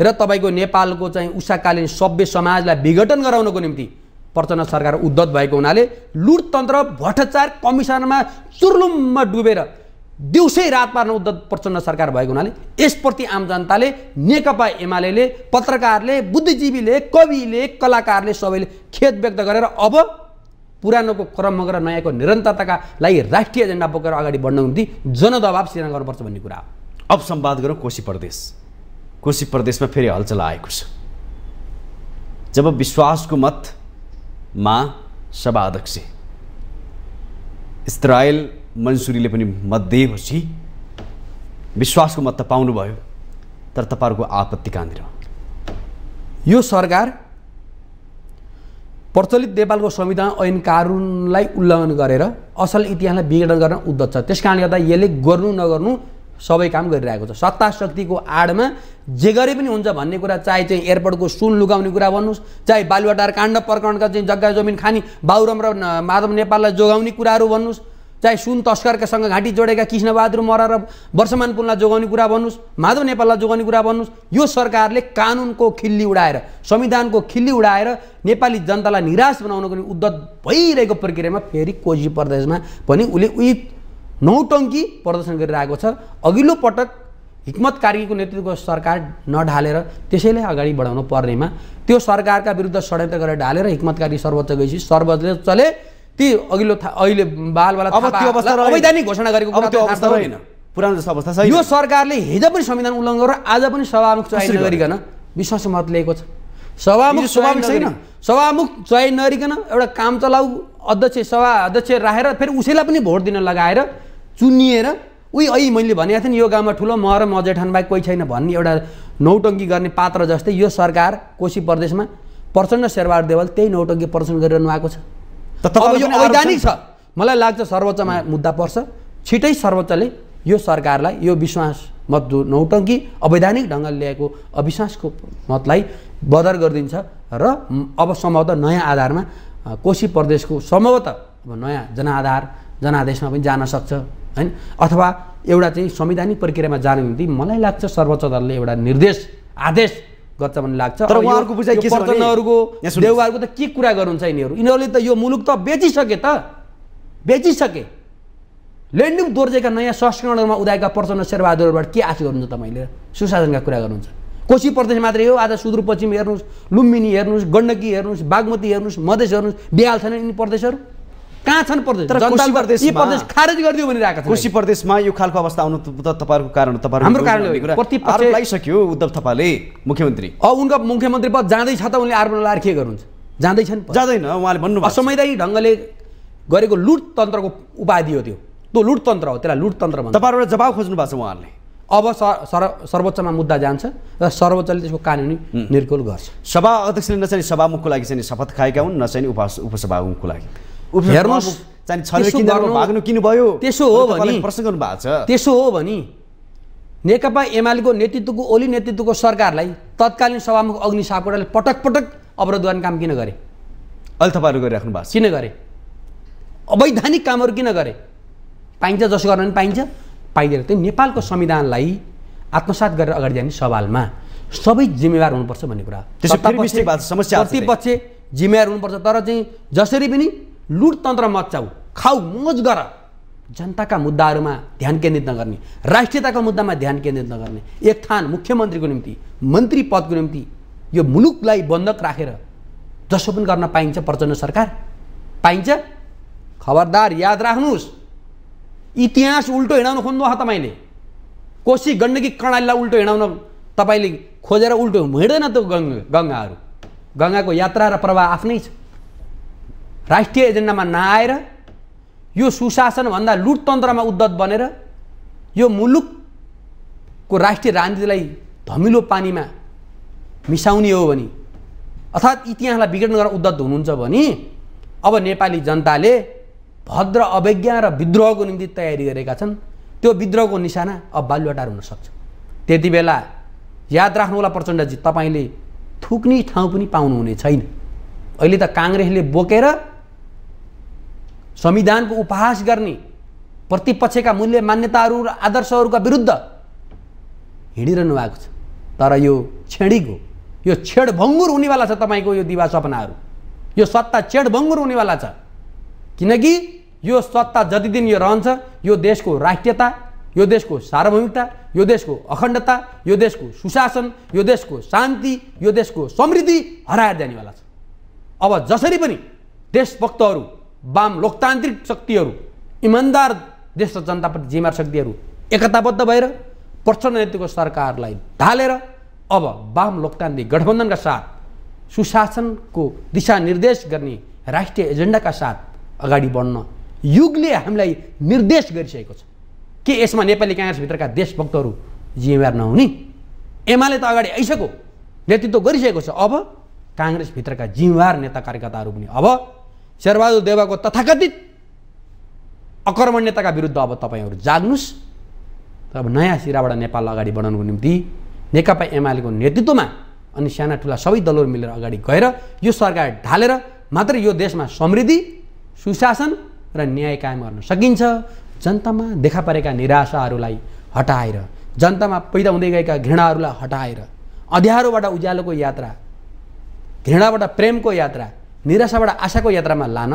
र तपाईको नेपालको चाहिँ उषाकालीन सभ्य समाजलाई विघटन गराउनको निम्ति प्रचण्ड सरकार उद्धत भएको हुनाले लुटतन्त्र भ्रष्टाचार कमिसनमा चुर्लुममा डुबेर दिउँसै रात पार्न उद्धत प्रचण्ड सरकार भएको हुनाले यसप्रति आम जनताले, नेकपा एमाले, पत्रकारले, बुद्धिजीवीले, कविले, कलाकारले सबैले खेद व्यक्त गरेर अब पुरानोको क्रममा गएर नयाँको निरन्तरताका लागि राष्ट्रिय एजेन्डा बोकेर अगाडि बढ्नको निम्ति जनदबाब सृजना गर्नुपर्छ भन्ने कुरा हो। अब संवाद गरौँ कोशी प्रदेश। कोशी प्रदेशमा फेरि हलचल आएको छ। जब विश्वासको मतमा सभाध्यक्ष इस्रायल मन्सुरीले पनि मत दिएपछि विश्वासको मत त पाउनुभयो, तर तपाईँहरूको आपत्ति कहाँनिर? यो सरकार प्रचलित नेपालको संविधान ऐन कानुनलाई उल्लङ्घन गरेर असल इतिहासलाई विघटन गर्न उद्धत छ। त्यस कारणले गर्दा यसले गर्नु नगर्नु सबै काम गरिरहेको छ। सत्ता शक्तिको आडमा जे गरे पनि हुन्छ भन्ने कुरा, चाहे चाहिँ एयरपोर्टको सुन लुगाउने कुरा भन्नुहोस्, चाहे बालुवाटार काण्ड प्रकरणका चाहिँ जग्गा जमिन खानी बाबुराम र माधव नेपाललाई जोगाउने कुराहरू भन्नुहोस्, चाहे सुन तस्करकासँग घाँटी जोडेका कृष्णबहादुर मरा र वर्षमान पुललाई जोगाउने कुरा भन्नुहोस्, माधव नेपाललाई जोगाउने कुरा भन्नुहोस्, यो सरकारले कानुनको खिल्ली उडाएर संविधानको खिल्ली उडाएर नेपाली जनतालाई निराश बनाउनको निम्ति उद्धत भइरहेको प्रक्रियामा फेरि कोशी प्रदेशमा पनि उसले उही नौटङ्की प्रदर्शन गरिरहेको छ। अघिल्लो पटक हिक्मत कार्कीको नेतृत्वको सरकार नढालेर त्यसैलाई अगाडि बढाउनु पर्नेमा त्यो सरकारका विरुद्ध षड्यन्त्र गरेर ढालेर हिक्मत कार्की सर्वोच्च गएपछि सर्वोच्चले ती अघिल्लो अहिले बालवाला अवैधानिक घोषणा गरेको। यो सरकारले हिजो पनि संविधान उल्लङ्घन गरेर आज पनि सभामुख चयन नगरिकन विश्वास मत लिएको छ। सभामुख चयन नगरिकन एउटा काम चलाउ अध्यक्ष सभा अध्यक्ष राखेर फेरि उसैलाई पनि भोट दिन लगाएर चुनिएर उही ऐ मैले भनेको थिएँ नि, यो गाउँमा ठुलो म र म जेठान बाहेक कोही छैन भन्ने एउटा नौटङ्की गर्ने पात्र जस्तै यो सरकार कोशी प्रदेशमा प्रचण्ड शेरबहादुर देउवाल त्यही नौटङ्की प्रदर्शन गरिरहनु भएको छ। अब यो अवैधानिक छ। मलाई लाग्छ सर्वोच्चमा मुद्दा पर्छ। छिटै सर्वोच्चले यो सरकारलाई यो विश्वास मत जो नौटङ्की अवैधानिक ढङ्गले ल्याएको अविश्वासको मतलाई बदर गरिदिन्छ र अब सम्भवतः नयाँ आधारमा कोशी प्रदेशको सम्भवतः अब नयाँ जनादेशमा पनि जान सक्छ हैन, अथवा एउटा चाहिँ संवैधानिक प्रक्रियामा जानु निम्ति मलाई लाग्छ सर्वोच्च दलले एउटा निर्देश आदेश गर्छ भन्ने लाग्छ। तर उहाँहरूको बुझाइ के छ? प्रचण्डहरुको देउवाहरुको त के कुरा गर्नुहुन्छ? यिनीहरूले त यो मुलुक त बेचिसके, लेन्डुम दोर्जेका नयाँ संस्करणमा उदाएका प्रचण्ड शेरबहादुरबाट के आशा गर्नुहुन्छ तपाईले? सुशासनका कुरा गर्नुहुन्छ। कोशी प्रदेश मात्रै हो, आज सुदूरपश्चिम हेर्नुस्, लुम्बिनी हेर्नुस्, गण्डकी हेर्नुस्, बागमती हेर्नुस्, मधेस हेर्नुस्, बिहाल छैन यिनी प्रदेशहरु? कहाँ छन् प्रदेश? यी प्रदेश खारेज गरिदियो भनिरहेका छन्। कोशी प्रदेशमा यो खालको अवस्था आउनु त तपाईहरुको कारण हो, तपाईहरु हाम्रो कारणले हो। प्रतिपक्ष लाइसक्यो उद्धव थापाले मुख्यमन्त्री। उनको मुख्यमन्त्री पद जाँदै छ त उनले आरोप लगाएर के गर्नुहुन्छ? जाँदै छन्? जाँदैन। उहाँले भन्नु भयो असंवैधानिक ढंगले गरेको लुट तन्त्रको उपाधि हो त्यो। त्यो लुट तन्त्र हो, त्यसलाई लुट तन्त्र भन्छ। तपाईहरुले जवाफ खोज्नु भएको छ उहाँले। अब सर्वोच्चमा मुद्दा जान्छ र सर्वोच्चले त्यसको कानुनी निर्णय गर्छ। सभा अध्यक्षले नचाहिने सभामुखको लागि चाहिँ शपथ खाएका हुन्, नचाहिने उपसभामुखको लागि। त्यसो हो भने नेकपा एमालेको नेतृत्वको ओली नेतृत्वको सरकारलाई तत्कालीन सभामुख अग्नि सापकोटाले पटक पटक अवरोध गर्ने काम किन गरे? अहिले तपाईहरु गरिराख्नु भएको छ, किन गरे? अवैधानिक कामहरु किन गरे? पाइन्छ, जसो गर्न पनि पाइन्छ, पाइदिएर त्यो नेपालको संविधानलाई आत्मसात गरेर अगाडि जाने सवालमा सबै जिम्मेवार हुनुपर्छ भन्ने कुरा। प्रतिपक्ष जिम्मेवार हुनुपर्छ, तर चाहिँ जसरी पनि लुट तन्त्र मचाऊ, खाऊ मोज गर, जनताका मुद्दाहरूमा ध्यान केन्द्रित नगर्ने, राष्ट्रियताको मुद्दामा ध्यान केन्द्रित नगर्ने, एक थान मुख्यमन्त्रीको निम्ति मन्त्री पदको निम्ति यो मुलुकलाई बन्धक राखेर जसो पनि गर्न पाइन्छ प्रचण्ड सरकार पाइन्छ। खबरदार याद राख्नुहोस्, इतिहास उल्टो हिँडाउन खोज्नु हो तपाईले। कोशी गण्डकी कर्णालीलाई उल्टो हिँडाउन तपाईले खोजेर उल्टो हिँड्दैन त्यो गङ्गाहरू। गङ्गाको यात्रा र प्रवाह आफ्नै छ। राष्ट्रिय एजेन्डामा नआएर यो सुशासन भन्दा लुटतन्त्रमा उद्धत बनेर यो मुलुकको राष्ट्रिय राजनीतिलाई धमिलो पानीमा मिसाउने हो भने अर्थात् इतिहासलाई विघटन गरेर उद्धत हुनुहुन्छ भने अब नेपाली जनताले भद्र अवज्ञा र विद्रोहको निम्ति तयारी गरेका छन्। त्यो विद्रोहको निशाना अब बालुवाटार हुन सक्छ। त्यति बेला याद राख्नु होला प्रचण्डजी, तपाईले थुक्ने ठाउँ पनि पाउनुहुने छैन। अहिले त कांग्रेसले बोकेर संविधानको उपहास गर्ने, प्रतिपक्षका मूल्य मान्यताहरू र आदर्शहरूका विरुद्ध हिँडिरहनु भएको छ। तर यो छेडीको यो छेडभङ्गुर हुनेवाला छ तपाईको यो दिवा सपनाहरू। यो सत्ता छेडभङ्गुर हुनेवाला छ, किनकि यो सत्ता जति दिन यो रहन्छ यो देशको राष्ट्रियता, यो देशको सार्वभौमिकता, यो देशको अखण्डता, यो देशको सुशासन, यो देशको शान्ति, यो देशको समृद्धि हराएर जानेवाला छ। अब जसरी पनि देशभक्तहरू, वाम लोकतान्त्रिक शक्तिहरू, इमान्दार देश र जनताप्रति जिम्मेवार शक्तिहरू एकताबद्ध भएर प्रचण्ड नेतृत्वको सरकारलाई ढालेर अब वाम लोकतान्त्रिक गठबन्धनका साथ सुशासनको दिशानिर्देश गर्ने राष्ट्रिय एजेन्डाका साथ अगाडि बढ्न युगले हामीलाई निर्देश गरिसकेको छ। के यसमा नेपाली काङ्ग्रेसभित्रका देशभक्तहरू जिम्मेवार नहुने? एमाले त अगाडि आइसक्यो, नेतृत्व गरिसकेको छ। अब काङ्ग्रेसभित्रका जिम्मेवार नेता कार्यकर्ताहरू पनि अब शेरबहादुर देउवाको तथाकथित अकर्मण्यताका विरुद्ध अब तपाईँहरू जाग्नुहोस्। अब नयाँ सिराबाट नेपाल अगाडि बढाउनुको निम्ति नेकपा एमालेको नेतृत्वमा अनि साना ठुला सबै दलहरू मिलेर अगाडि गएर यो सरकार ढालेर मात्र यो देशमा समृद्धि, सुशासन र न्याय कायम गर्न सकिन्छ। जनतामा देखा परेका निराशाहरूलाई हटाएर, जनतामा पैदा हुँदै गएका घृणाहरूलाई हटाएर, अँध्यारोबाट उज्यालोको यात्रा, घृणाबाट प्रेमको यात्रा, निराशाबाट आशाको यात्रामा लान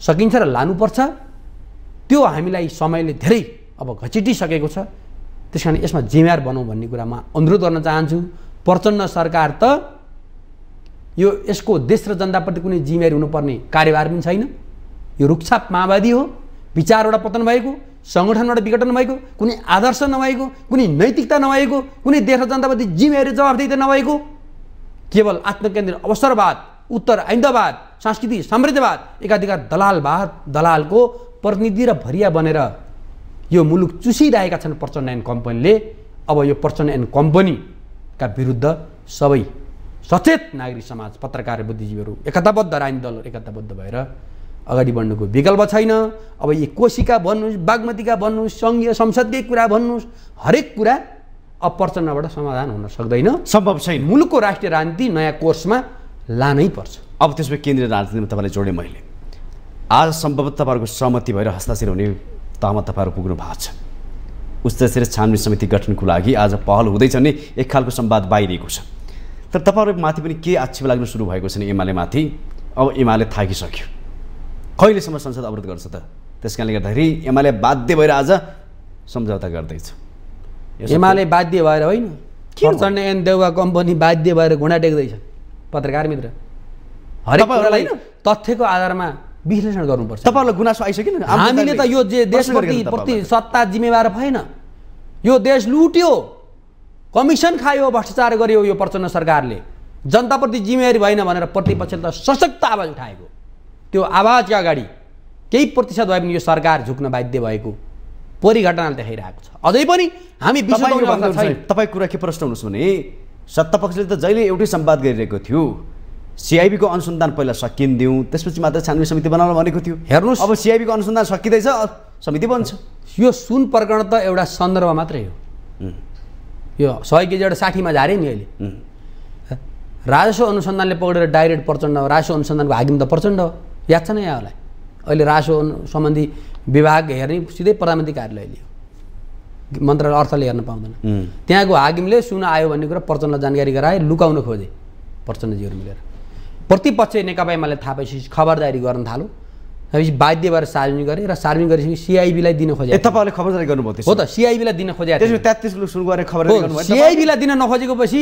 सकिन्छ र लानुपर्छ। त्यो हामीलाई समयले धेरै अब घचिटिसकेको छ। त्यस कारण यसमा जिम्मेवार बनाऊ भन्ने कुरा म अनुरोध गर्न चाहन्छु। प्रचण्ड सरकार त यो यसको देश र जनताप्रति कुनै जिम्मेवारी हुनुपर्ने कार्यभार पनि छैन। यो रुक्षाप माओवादी हो, विचारबाट पतन भएको, संगठनबाट विघटन भएको, कुनै आदर्श नभएको, कुनै नैतिकता नभएको, कुनै देश र जनताप्रति जिम्मेवारी जवाफदेही नभएको, केवल आत्मकेन्द्रित अवसरवाद, उत्तर आइन्दवाद, सांस्कृतिक साम्राज्यवाद, एकाधिकार दलालवाद, दलालको प्रतिनिधि र भरिया बनेर यो मुलुक चुसिरहेका छन् प्रचण्ड एन्ड कम्पनीले। अब यो प्रचण्ड एन्ड कम्पनीका विरुद्ध सबै सचेत नागरिक समाज, पत्रकार, बुद्धिजीवीहरू एकताबद्ध, राजनीतिक दलहरू एकताबद्ध भएर अगाडि बढ्नुको विकल्प छैन। अब यी कोशीका भन्नुहोस्, बागमतीका भन्नुहोस्, सङ्घीय संसदकै कुरा भन्नुहोस्, हरेक कुरा अपर्चनाबाट समाधान हुन सक्दैन, सम्भव छैन। मुलुकको राष्ट्रिय राजनीति नयाँ कोर्समा लानै पर्छ। अब त्यसमा केन्द्रीय राजनीतिमा तपाईँलाई जोडेँ मैले। आज सम्भवतः तपाईँहरूको सहमति भएर हस्ताक्षर हुने तहमा तपाईँहरू पुग्नु भएको छ। उच्चस्तरीय छानबिन समिति गठनको लागि आज पहल हुँदैछ भने एक खालको संवाद बाहिरिएको छ, तर तपाईँहरू माथि पनि के आक्षेप लाग्नु सुरु भएको छैन एमाले माथि? अब एमाले थाकिसक्यो, कहिलेसम्म संसद अवरोध गर्छ त? त्यस कारणले गर्दाखेरि एमाले बाध्य भएर आज सम्झौता गर्दैछ। एमाले बाध्य भएर होइन, प्रचण्ड एन्ड देउवा कम्पनी बाध्य भएर घुँडा टेक्दैछ। पत्रकार मित्र, हरेक कुरालाई तथ्यको आधारमा विश्लेषण गर्नुपर्छ। तपाईहरुलाई गुनासो आइसक्यो नि हामीले त यो देशप्रति सत्ता जिम्मेवार भएन, यो देश लुट्यो, कमिसन खायो, भ्रष्टाचार गर्यो यो प्रचण्ड सरकारले, जनताप्रति जिम्मेवारी भएन भनेर प्रतिपक्षले सशक्त आवाज उठाएको, त्यो आवाजका अगाडि केही प्रतिशत भए पनि यो सरकार झुक्न बाध्य भएको परिघटनाले देखाइरहेको छ। अझै पनि हामी तपाईं कुरा के प्रश्न हुनुस् भने सत्तापक्षले त जहिले एउटै संवाद गरिरहेको थियो, सीआईबी को अनुसन्धान पहिला सकिन्दिउँ त्यसपछि मात्र छानबिन समिति बनाउन भनेको थियो। हेर्नुस् अब सीआईबी को अनुसन्धान सकिदैछ, समिति बन्छ। यो सुन प्रकरण त एउटा सन्दर्भ मात्रै हो, यो 100 केजी 60 मा झारे नि अहिले। राजस्व अनुसन्धानले पक्रेर डाइरेक्ट प्रचण्ड हो, राजस्व अनुसन्धानको हाकिम त प्रचण्ड हो, याद छ न यहाँलाई। अहिले राजस्व सम्बन्धी विभाग हेर्ने सिधै प्रधानमन्त्री कार्यालयले हो, मन्त्रालय अर्थले हेर्न पाउँदैन। त्यहाँको हाकिमले सुन आयो भन्ने कुरा प्रचण्डलाई जानकारी गराए, लुकाउन खोजे प्रचण्डजीहरू मिलेर। प्रतिपक्ष नेकपा एमाले थाहा पाएपछि खबरदारी गर्न थालो, बाध्य भएर सार्वजनिक गरे र सार्वजनिक गरेपछि सीआईबीलाई दिन खोजे। तपाईँहरूले खबरदारी गर्नुभयो हो त, सीआईबीलाई दिन खोजे, त्यसमा 33 लोक सुरु गरेर खबरदारी गर्नुभयो। सीआईबीलाई दिन नखोजेपछि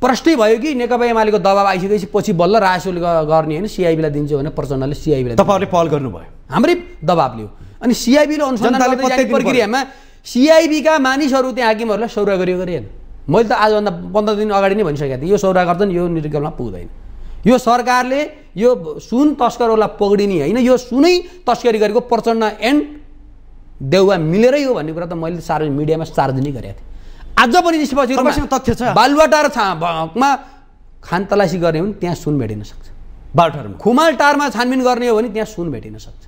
प्रश्नै भयो कि नेकपा एमालेको दबाब आइसकेपछि पछि बल्ल राजस्वले गर्ने होइन सीआईबीलाई दिन्छु भने प्रचण्डले सीआईबीलाई। तपाईँहरूले पहल गर्नुभयो, हाम्रै दबाब लियो अनि सीआईबीले अनुसन्धान गर्ने प्रक्रियामा सीआईबीका मानिसहरू त्यहाँ हाकिमहरूलाई सौरा गरियो गरेन। मैले त आजभन्दा 15 दिन अगाडि नै भनिसकेको थिएँ, यो सौरा गर्दैन, यो निर्गलमा पुग्दैन। यो सरकारले यो सुन तस्करहरूलाई पक्रिने होइन, यो सुनै तस्करी गरेको प्रचण्ड एन्ड देउवा मिलेरै हो भन्ने कुरा त मैले सार्वजनिक मिडियामा सार्वजनिक गरेको थिएँ। आज पनि निष्पक्ष रूपमा तथ्य छ, बालुवाटा र छामा खानतलासी गर्ने हो भने त्यहाँ सुन भेटिन सक्छ, बालुवाटारमा खुमालटारमा छानबिन गर्ने हो भने त्यहाँ सुन भेटिन सक्छ,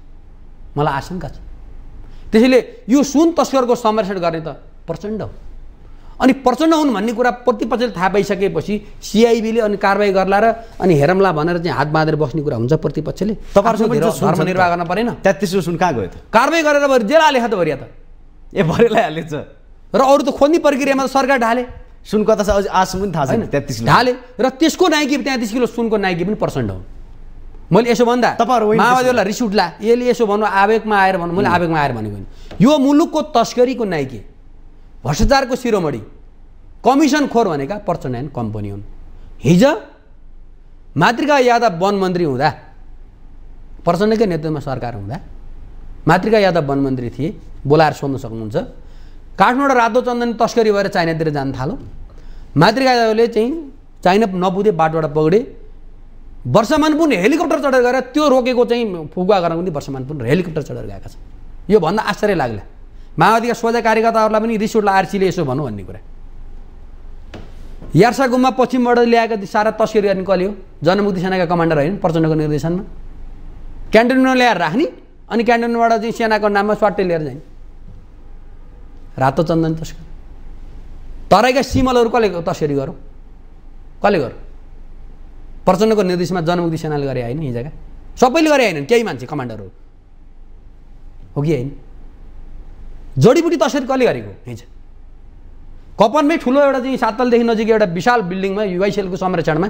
मलाई आशंका छ। त्यसैले यो सुन तस्करको संरक्षण गर्ने त प्रचण्ड हो। अनि प्रचण्ड हुन् भन्ने कुरा प्रतिपक्षले थाहा पाइसकेपछि सीआईबीले अनि कारबाही गर्ला र अनि हेरमला भनेर चाहिँ हात बाँधेर बस्ने कुरा हुन्छ प्रतिपक्षले। धर्म निर्वाह गर्न परेन, 33 सुन कहाँ गयो त, कारबाही गरेर भरि जेल हाले त भरिया त ए भरेलाई हालेछ र अरू त खोज्ने प्रक्रियामा सरकार ढाले। सुन कता छ आसम पनि थाहा छैन, 33 ढाले र त्यसको नाइकी 33 किलो सुनको नाइकी पनि प्रचण्ड हो। मैले यसो भन्दा तपाईहरु माओवादीहरुलाई रिस उठ्ला, यसले यसो भन्नु आवेगमा आएर भन्नु, मैले आवेगमा आएर भनेको होइन। यो मुलुकको तस्करीको नाइकी, भ्रष्टाचारको शिरोमणि, कमिसन खोर भनेका प्रचण्ड एन्ड कम्पनी हुन्। हिजो मातृका यादव वन मन्त्री हुँदा, प्रचण्डकै नेतृत्वमा सरकार हुँदा मातृका यादव वन मन्त्री थिए, बोलाएर सोध्न सक्नुहुन्छ। काठमाडौँ रातो चन्दन तस्करी भएर चाइनातिर जान थालो, मातृका यादवले चाहिँ चाइना नपुगे बाटोबाट पक्रे वर्षमान पुन हेलिकप्टर चढेर गएर त्यो रोकेको चाहिँ फुकुवा गर्न पनि वर्षमान पुन हेलिकप्टर चढेर गएका छन्। यो भन्दा आश्चर्य लाग्ला। माओवादीका सोझा कार्यकर्ताहरूलाई पनि रिस उठ्ला आरसीले यसो भन्नु भन्ने कुरा। यार्सा गुम्बा पश्चिमबाट ल्याएका सारा तस्करी गर्ने कसले हो, जनमुक्ति सेनाका कमान्डर होइन, प्रचण्डको निर्देशनमा क्यान्टोनमा ल्याएर राख्ने अनि क्यान्टोनबाट चाहिँ सेनाको नाममा स्वाटै लिएर जाने। रातो चन्दन तस्कर, तराईका सिमलहरू कसले तस्करी गरौँ, कसले गरौँ, प्रचण्डको निर्देशमा जनमुक्ति सेनाले गरे होइन, यी जग्गा सबैले गरे होइनन्, केही मान्छे कमान्डरहरू हो कि होइन। जडीबुटी तस्करी कसले गरेको, हिजो कपनमै ठुलो एउटा चाहिँ 7 तलदेखि नजिक एउटा विशाल बिल्डिङमा युवाइसेलको संरक्षणमा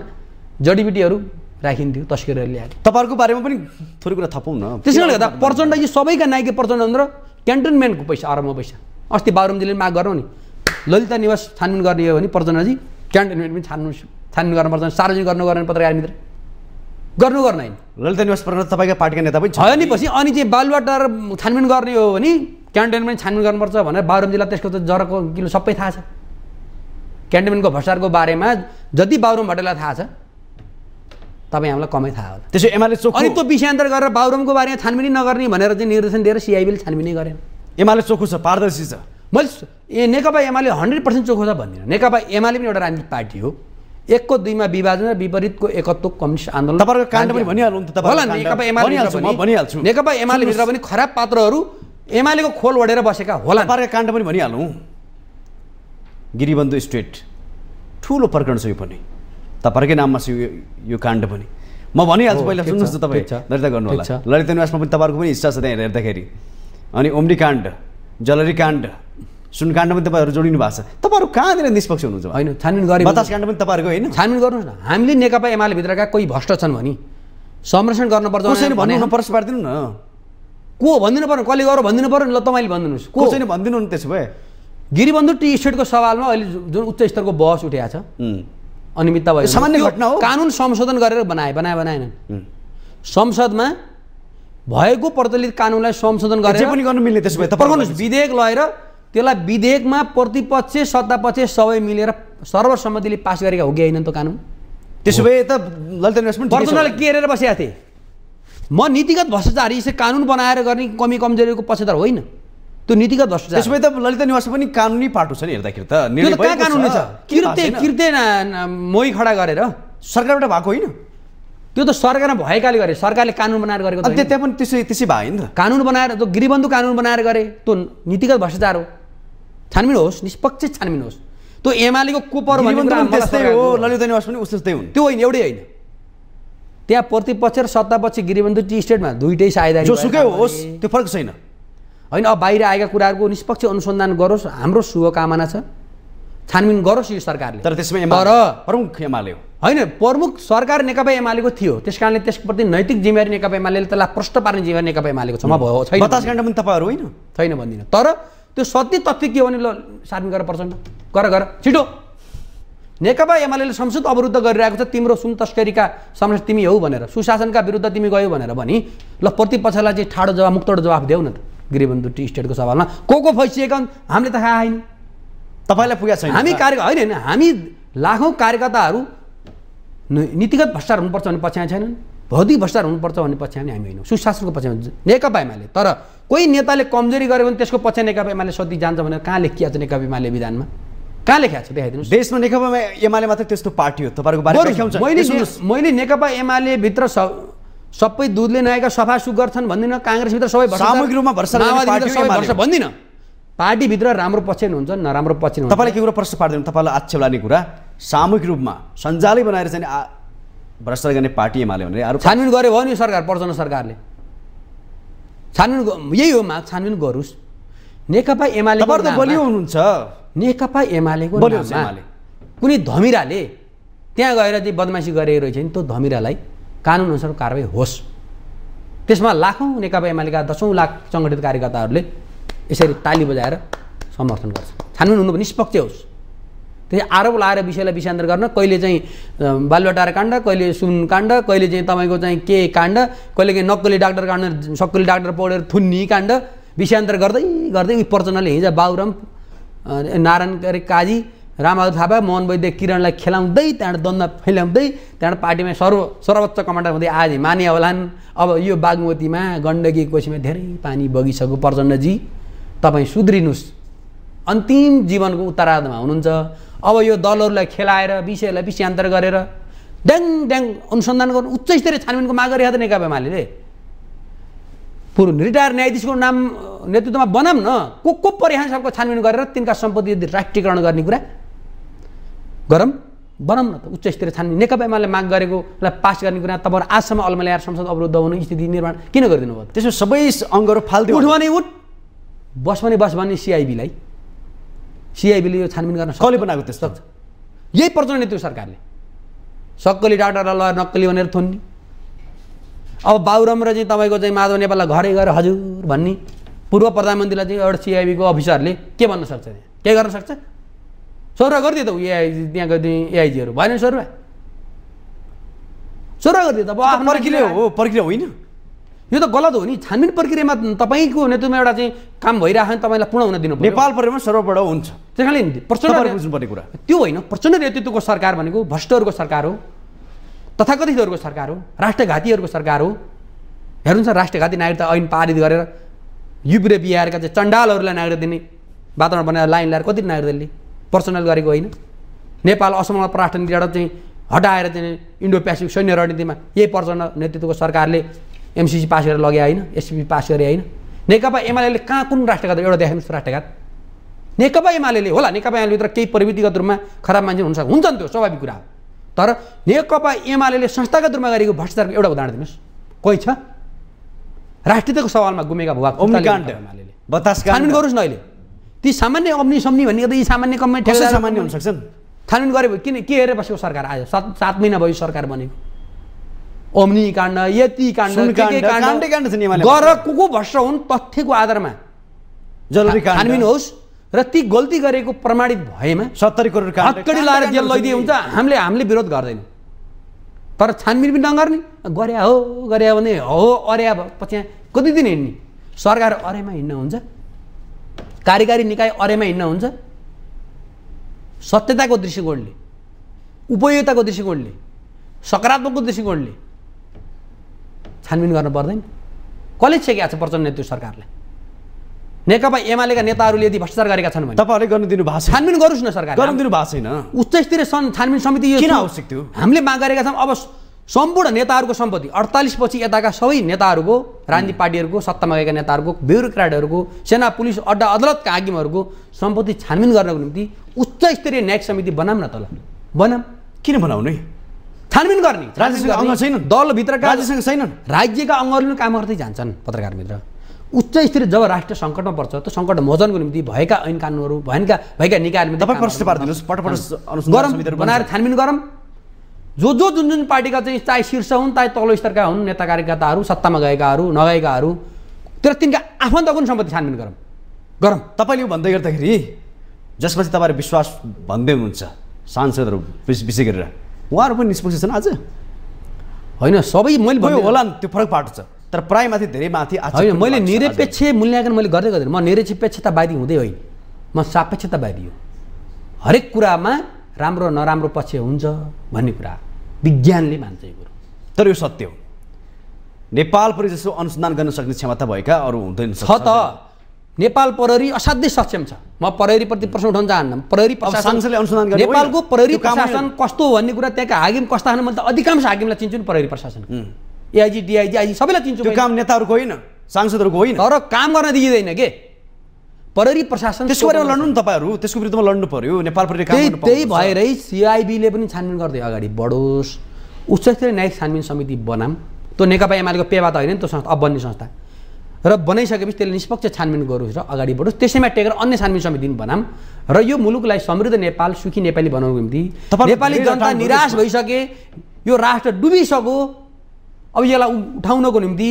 जडीबुटीहरू राखिन्थ्यो, तस्करहरू ल्याए। तपाईँहरूको बारेमा पनि थोरै कुरा थपौँ न। त्यसैले गर्दा प्रचण्ड यो सबैका नायक प्रचण्ड हुन् र क्यान्टोनमेन्टको पैसा, अरबमा पैसा। अस्ति बाबुरामजीले माग गर्नु नि, ललिता निवास छानबिन गर्ने हो भने प्रचण्डजी क्यान्टोनमेन्ट पनि छानबिन गर्नुपर्छ, सार्वजनिक गर्नु गर्ने पत्रकार मित्र गर्नु गर्न होइन। ललिता निवास प्रकरण तपाईँका पार्टीका नेता पनि छ नि, पछि अनि चाहिँ बालुवाटा छानबिन गर्ने हो भने क्यान्टोनमेन्ट छानबिन गर्नुपर्छ भनेर बाबुरामजीलाई त्यसको त जरको किलो सबै थाहा छ। क्यान्टोनमेन्टको भ्रष्टाचारको बारेमा जति बाबुराम भट्टराईलाई थाहा छ, तपाईँ हामीलाई कमै थाहा होला। त्यसो एमाले चोखो अनि त्यो विषयान्तर गरेर बाबुरामको बारेमा छानबिन नगर्ने भनेर चाहिँ निर्देशन दिएर सीआईबीले छानबिन गरेन। एमाले चोखो छ, पारदर्शी छ। मैले नेकपा एमाले 100% चोखो छ भन्दिनँ। नेकपा एमाले पनि एउटा राजनीतिक पार्टी हो, 1 को 2 मा विभाजन र विपरीतको एकत्व कम्युनिस्ट आन्दोलन। तपाईँको काण्ड पनि भनिहाल्नु त तपाईँ, नेकपा एमाले भित्र पनि खराब पात्रहरू एमालेको खोल ओढेर बसेका होला। तपाईँको काण्ड पनि भनिहालौँ, गिरिबन्धु स्टेट ठुलो प्रकरण छ, यो पनि तपाईँकै नाममा छ यो काण्ड पनि। म भनिहाल्छु, पहिला सुन्नुहोस् न तपाईँ, दर्ता गर्नु होला। ललित निवासमा पनि तपाईँहरूको पनि हिस्सा छ त्यहाँ हेर्दाखेरि, अनि ओम्डी काण्ड, जलरी काण्ड, सुनकाण्ड पनि तपाईँहरू जोडिनु भएको छ। तपाईँहरू कहाँनिर निष्पक्ष हुनुहुन्छ? होइन, छानबिन गरेर बतास काण्ड पनि तपाईँहरूको होइन, छानबिन गर्नुहोस् न। हामीले नेकपा एमाले भित्रका कोही भ्रष्ट छन् भने संरक्षण गर्नुपर्छ भने प्रश्न पारिदिनु न, को भनिदिनु पर्यो, कसले गर्यो भनिदिनु पर्यो नि। ल तपाईँले भनिदिनुहोस्, को चाहिँ भनिदिनु नि। त्यसो भए गिरिबन्धु टी स्टेटको सवालमा अहिले जुन उच्च स्तरको बहस उठेको छ, अनियमितता भयो, सामान्य घटना हो, कानुन संशोधन गरेर बनाए बनाएनन्। संसदमा भएको प्रतिलिखित कानुनलाई संशोधन गरेर विधेयक ल्याएर त्यसलाई विधेयकमा प्रतिपक्ष सत्तापक्ष सबै मिलेर सर्वसम्मतिले पास गरेका हो कि हैन त कानुन? त्यसो भए त ललित इन्भेस्टमेन्ट पर्सनल के हेरेर बसेका थिए? म नीतिगत भ्रष्टाचारी यसै कानुन बनाएर गर्ने कमी कमजोरीको पक्षधर होइन, त्यो नीतिगत भ्रष्टाचार। त्यसो भए त ललित निवास पनि कानुनी पाटो छ नि हेर्दाखेरि त, निर्णय भएको कानुन छ, कृत्य मोही खडा गरेर सरकारबाट भएको होइन, त्यो त सरकारमा भएकाले गरे, सरकारले कानुन बनाएर गरेको त। त्यहाँ पनि त्यसै भयो नि त, कानुन बनाएर त्यो गिरिबन्धु कानुन बनाएर गरे त्यो नीतिगत भ्रष्टाचार हो। छानबिन होस्, निष्पक्ष छानबिन होस्। त्यो एमालेको कोपर भन्ने कुरा त्यस्तै हो, ललित निवास पनि उस्तै हुन्, त्यो होइन, एउटै होइन। त्यहाँ प्रतिपक्ष र सत्तापक्ष गिरिबन्धु टी स्टेटमा दुईटै साझेदारी, जोसुकै होस् त्यो फरक छैन होइन। अब बाहिर आएका कुराहरूको निष्पक्ष अनुसन्धान गरोस्, हाम्रो शुभकामना छ, छानबिन गरोस् यो सरकारले। तर त्यसमा प्रमुख एमाले हो होइन, प्रमुख सरकार नेकपा एमालेको थियो, त्यस कारणले त्यसप्रति नैतिक जिम्मेवारी नेकपा एमालेले, त्यसलाई प्रश्न पार्ने जिम्मेवारी नेकपा एमालेको छ। म भयो छैन बतासकाण्ड पनि तपाईँहरू होइन छैन भन्दिनँ, तर त्यो सत्य तथ्य के हो भने ल सार्न गरेर पर्छ गर गर छिटो। नेकपा एमाले संसद अवरुद्ध गरिरहेको छ, तिम्रो सुन तस्करीका समस्या तिमी हौ भनेर, सुशासनका विरुद्ध तिमी गयौ भनेर भनी, ल प्रतिपक्षलाई चाहिँ ठाडो जवाब, मुक्तोड जवाब देऊ न त गिरिबन्धु टी स्टेटको सवालमा। को फैसिएका हामीले त थाहा छैन, तपाईँलाई पुगेको छैन। हामी कार्य होइन, हामी लाखौँ कार्यकर्ताहरू नीतिगत भ्रष्टाचार हुनुपर्छ भन्ने पक्षमा छैनन्, भौतिक भ्रष्टाचार हुनुपर्छ भन्ने पक्षमा पनि हामी होइनौँ, सुशासनको पक्षमा नेकपा एमाले। तर कोही नेताले कमजोरी गर्यो भने त्यसको पक्ष नेकपा एमाले सधैँ जान्छ भनेर कहाँ लेखिया छ नेकपा एमाले विधानमा? कहाँ लेखिया छ देखाइदिनुहोस्। देशमा नेकपा एमाले मात्र त्यस्तो पार्टी हो तपाईँको बारेमा लेख्याउँछ। मैले नेकपा एमाले भित्र सबै दुधले नआएका सफा सुग्घर छन् भन्दिनँ, काङ्ग्रेसभित्र सबै सामूहिक रूपमा भ्रष्टाचार भन्दिनँ, पार्टीभित्र राम्रो पक्ष हुन्छ नराम्रो पक्ष हुन्छ। तपाईँले के कुरा प्रश्न पार्दिनु, तपाईँलाई आक्षेप लाग्ने कुरा सामूहिक रूपमा सञ्जालै बनाएर चाहिँ भ्रष्टाचार गर्ने पार्टी एमाले भनेर अरु छानबिन गर्यो भने यो सरकार पर्छ न? सरकारले छानबिन, यही हो माग, छानबिन गरोस्। नेकपा एमाले त बलियो हुनुहुन्छ, नेकपा एमालेको कुनै धमिराले त्यहाँ गएर चाहिँ बदमासी गरेको रहेछ नि, त्यो धमिरालाई कानुनअनुसार कारवाही होस्। त्यसमा लाखौँ नेकपा एमालेका दसौँ लाख सङ्गठित कार्यकर्ताहरूले यसरी ताली बजाएर समर्थन गर्छ। छानबिन हुनु निष्पक्ष होस्, त्यही आरोप लाएर विषयलाई विषयान्तर गर्न कहिले चाहिँ बालुवाटार काण्ड, कहिले सुन काण्ड, कहिले चाहिँ तपाईँको चाहिँ के काण्ड, कहिले नक्कली डाक्टर काण्ड, सक्कली डाक्टर पौडेर थुन्नी काण्ड विषयान्तर गर्दै गर्दै प्रचण्डले हिजो बाबुराम नारायण काजी, रामबहादुर थापा, मोहन वैद्य, किरणलाई खेलाउँदै त्यहाँबाट दण्ड फैलाउँदै त्यहाँबाट पार्टीमा सर्वोच्च कमान्डर हुँदै आज हिमानी होलान्। अब यो बागमतीमा गण्डकी कोशीमा धेरै पानी बगिसक्यो, प्रचण्डजी तपाईँ सुध्रिनुहोस्, अन्तिम जीवनको उत्तरार्धमा हुनुहुन्छ। अब यो दलहरूलाई खेलाएर विषयलाई विषयान्तर गरेर ड्याङ ड्याङ अनुसन्धान गर्नु, उच्च स्तरीय छानबिनको माग गरेको थियो नेकपा एमाले। पूर्व रिटायर न्यायाधीशको नाम नेतृत्वमा बनाम न, को परिहान सबको छानबिन गरेर तिनका सम्पत्ति यदि राष्ट्रियकरण गर्ने कुरा गरौँ, बनाम न त उच्च स्तरीय छानबिन। नेकपा एमाले माग गरेकोलाई पास गर्ने कुरा तपाईँहरू आजसम्म अल्मल्याएर संसद अवरुद्ध हुने स्थिति निर्माण किन गरिदिनु भयो? त्यसो सबै अङ्गहरू फाल्दियो, उठ भने उठ बस भने बस भन्ने सिआइबीले यो छानबिन गर्न कसले बनाएको त्यस्तो? यही प्रचण्ड नेतृत्व सरकारले, सक्कली डाक्टरलाई लगाएर नक्कली भनेर थुन्ने, अब बाबुराम र चाहिँ तपाईँको चाहिँ माधव नेपाललाई घरै गएर हजुर भन्ने, पूर्व प्रधानमन्त्रीलाई चाहिँ एउटा सिआइबीको अफिसरले के भन्न सक्छ? के गर्न सक्छ? सोह्र गरिदियो त एआई, त्यहाँको एआइजीहरू भएन, सोह्र गरिदियो त प्रक्रिया हो, प्रक्रिया होइन यो त गलत हो नि। छानबिन प्रक्रियामा तपाईँको नेतृत्वमा एउटा चाहिँ काम भइरहेको छ, तपाईँलाई पूर्ण हुन दिनु पर्यो। नेपाल प्रहरीमा सर्वबडा हुन्छ, त्यस कारणले प्रचण्डले बुझ्नुपर्ने कुरा त्यो होइन। प्रचण्ड नेतृत्वको सरकार भनेको भ्रष्टहरूको सरकार हो, तथाकथितहरूको सरकार हो, राष्ट्रघातीहरूको सरकार हो। हेर्नुहुन्छ राष्ट्रघाती नागरिकता ऐन पारित गरेर युपी र बिहारका चाहिँ चण्डालहरूलाई नागरिकता दिने वातावरण बनाएर लाइन ल्याएर कति नागरिकले प्रचण्डले गरेको होइन? नेपाल असममा पराष्ट्र नीतिबाट चाहिँ हटाएर चाहिँ इन्डो पेसिफिक सैन्य रणनीतिमा यही प्रचण्ड नेतृत्वको सरकारले एमसीसी पास गरेर लगे होइन, एसपीपी पास गरे होइन। नेकपा एमाले कहाँ कुन राष्ट्रघात एउटा देखाउनुहोस्? राष्ट्रघात नेकपा एमाले होला, नेकपा एमालेभित्र केही प्रवृत्तिगत रूपमा खराब मान्छे हुनसक्छ, हुन्छ नि, त्यो स्वाभाविक कुरा हो। तर नेकपा एमाले संस्थागत रूपमा गरेको भ्रष्टाचारको एउटा उदाहरण दिनुहोस्, कोही छ? राष्ट्रियताको सवालमा गुमेका भुवा छानबिन गरोस् न अहिले। ती सामान्य अम्नी सम्नी भन्ने यी सामान्य कममा सामान्य हुनसक्छ। छानबिन गरे किन के हेरेर बसेको सरकार आयो? 7 महिना भयो सरकार बनेको, अम्नी काण्ड, यति काण्ड गर, को भ्रष्ट हुन् तथ्यको आधारमा छानबिन होस् र ती गल्ती गरेको प्रमाणित भएमा 70 करोड काण्ड हत्कडी लाएर जेल लैदिए हुन्छ। हामीले विरोध गर्दैनौँ, तर छानबिन भी नगर नहीं गया हो गया हो अरे पच्या कति दिन हिड़ने सरकार अरेमा हिड़ना हुन्छ कार्यकारी निकाय अरेमा हिड़ना हुन्छ सत्यताको दृष्टिकोणले उपयोगिताको दृष्टिकोणले सकारात्मकको दृष्टिकोणले छानबिन गर्न पर्दैन। कसले छेकेको छ प्रचण्ड नेतृत्व सरकारले? नेकपा एमालेका नेताहरूले यदि भ्रष्टाचार गरेका छन् भने तपाईहरुले गर्न दिनु भएको छैन। छानबिन गरोस् न सरकारले। गर्न दिनु भएको छैन। उच्च स्तरीय छानबिन समिति यो किन आवश्यक थियो? हामीले माग गरेका छौं अब सम्पूर्ण नेताहरूको सम्पत्ति 48 पछि यताका सबै नेताहरूको राजनीतिक पार्टीहरूको सत्तामा गएका नेताहरूको ब्युरोक्रेटहरूको सेना पुलिस अड्डा अदालतका हाकिमहरूको सम्पत्ति छानबिन गर्नको निम्ति उच्च स्तरीय न्यायिक समिति बनाम न तल बनाम। किन बनाउने? छानबिन गर्ने राज्यसँग अंग छैनन्, दलभित्रका राज्यसँग छैनन्, राज्यका अंगहरुले काम गर्दै जान्छन्। पत्रकार मित्र, उच्च स्तरीय जब राष्ट्र संकटमा पर्छ त्यो संकट मोचनको निम्ति भएका ऐन कानुनहरु भएका निकायहरुले तपाई प्रश्न पार्दिनुस्। पटपट अनुसन्धान समितिहरु बनाएर छानबिन गरौँ। जो जो जुन पार्टीका चाहिँ चाहे शीर्ष हुन् चाहे तल्लो स्तरका हुन् नेता कार्यकर्ताहरु सत्तामा गएकाहरु नगएकाहरु तर तिनका आफन्तको सम्पत्ति छानबिन गरौँ गरौँ। तपाईले भन्दै गर्दाखेरि जसपछि तपाईहरु विश्वास भन्दै हुनुहुन्छ सांसदहरु विशेष गरेर उहाँहरु पनि निष्पक्ष छन् आज हैन? सबै मैले भन्यो होला नि त्यो फरक पार्ट छ तर प्राय माथि धेरै माथि आछै। मैले निरपेक्ष मूल्याङ्कन मैले गर्दै गर्दैन। म निरपेक्षतावादी हुँदै होइन, म सापेक्षतावादी हो। हरेक कुरामा राम्रो नराम्रो पक्ष हुन्छ भन्ने कुरा विज्ञानले मान्छ यो कुरा, तर यो सत्य हो। नेपाल पर जस्तो अनुसन्धान गर्न सक्ने क्षमता भएका अरू हुँदैन छ त। नेपाल प्रहरी असाध्यै सक्षम छ। म प्रहरी प्रति प्रश्न उठाउन चाहन्न। प्रहरी प्रशासनले अनुसन्धान गर्ने नेपालको प्रहरी प्रशासन कस्तो हो भन्ने कुरा त्यहाँका हाकिम कस्ता छन्? मैले त अधिकांश हाकिमलाई चिन्छु नि, प्रहरी प्रशासन एआइजी डीआईजी आइजी सबैलाई चिन्छु। त्यो काम नेताहरुको होइन, सांसदहरुको होइन, तर काम गर्न दिइदैन के प्रहरी प्रशासन। त्यसको बारेमा लड्नु नि तपाईहरु, त्यसको विरुद्धमा लड्नु पर्यो। नेपाल प्रहरी काम गर्न पर्यो। त्यही भएरै सीआईबी ले पनि छानबिन गर्दै अगाडि बढोस्। उच्च स्तरीय न्यायिक छानबिन समिति बनाम। त्यो नेकपा एमालेको पेवा त होइन नि, त्यो संस्था अब बन्ने संस्था र बनाइसकेपछि त्यसले निष्पक्ष छानबिन गरोस् र अगाडि बढोस्। त्यसैमा टेकेर अन्य छानबिन समिति बनाम र यो मुलुकलाई समृद्ध नेपाल सुखी नेपाली बनाउनको निम्ति। नेपाली जनता निराश भइसके, यो राष्ट्र डुबिसक्यो, अब यसलाई उठाउनको निम्ति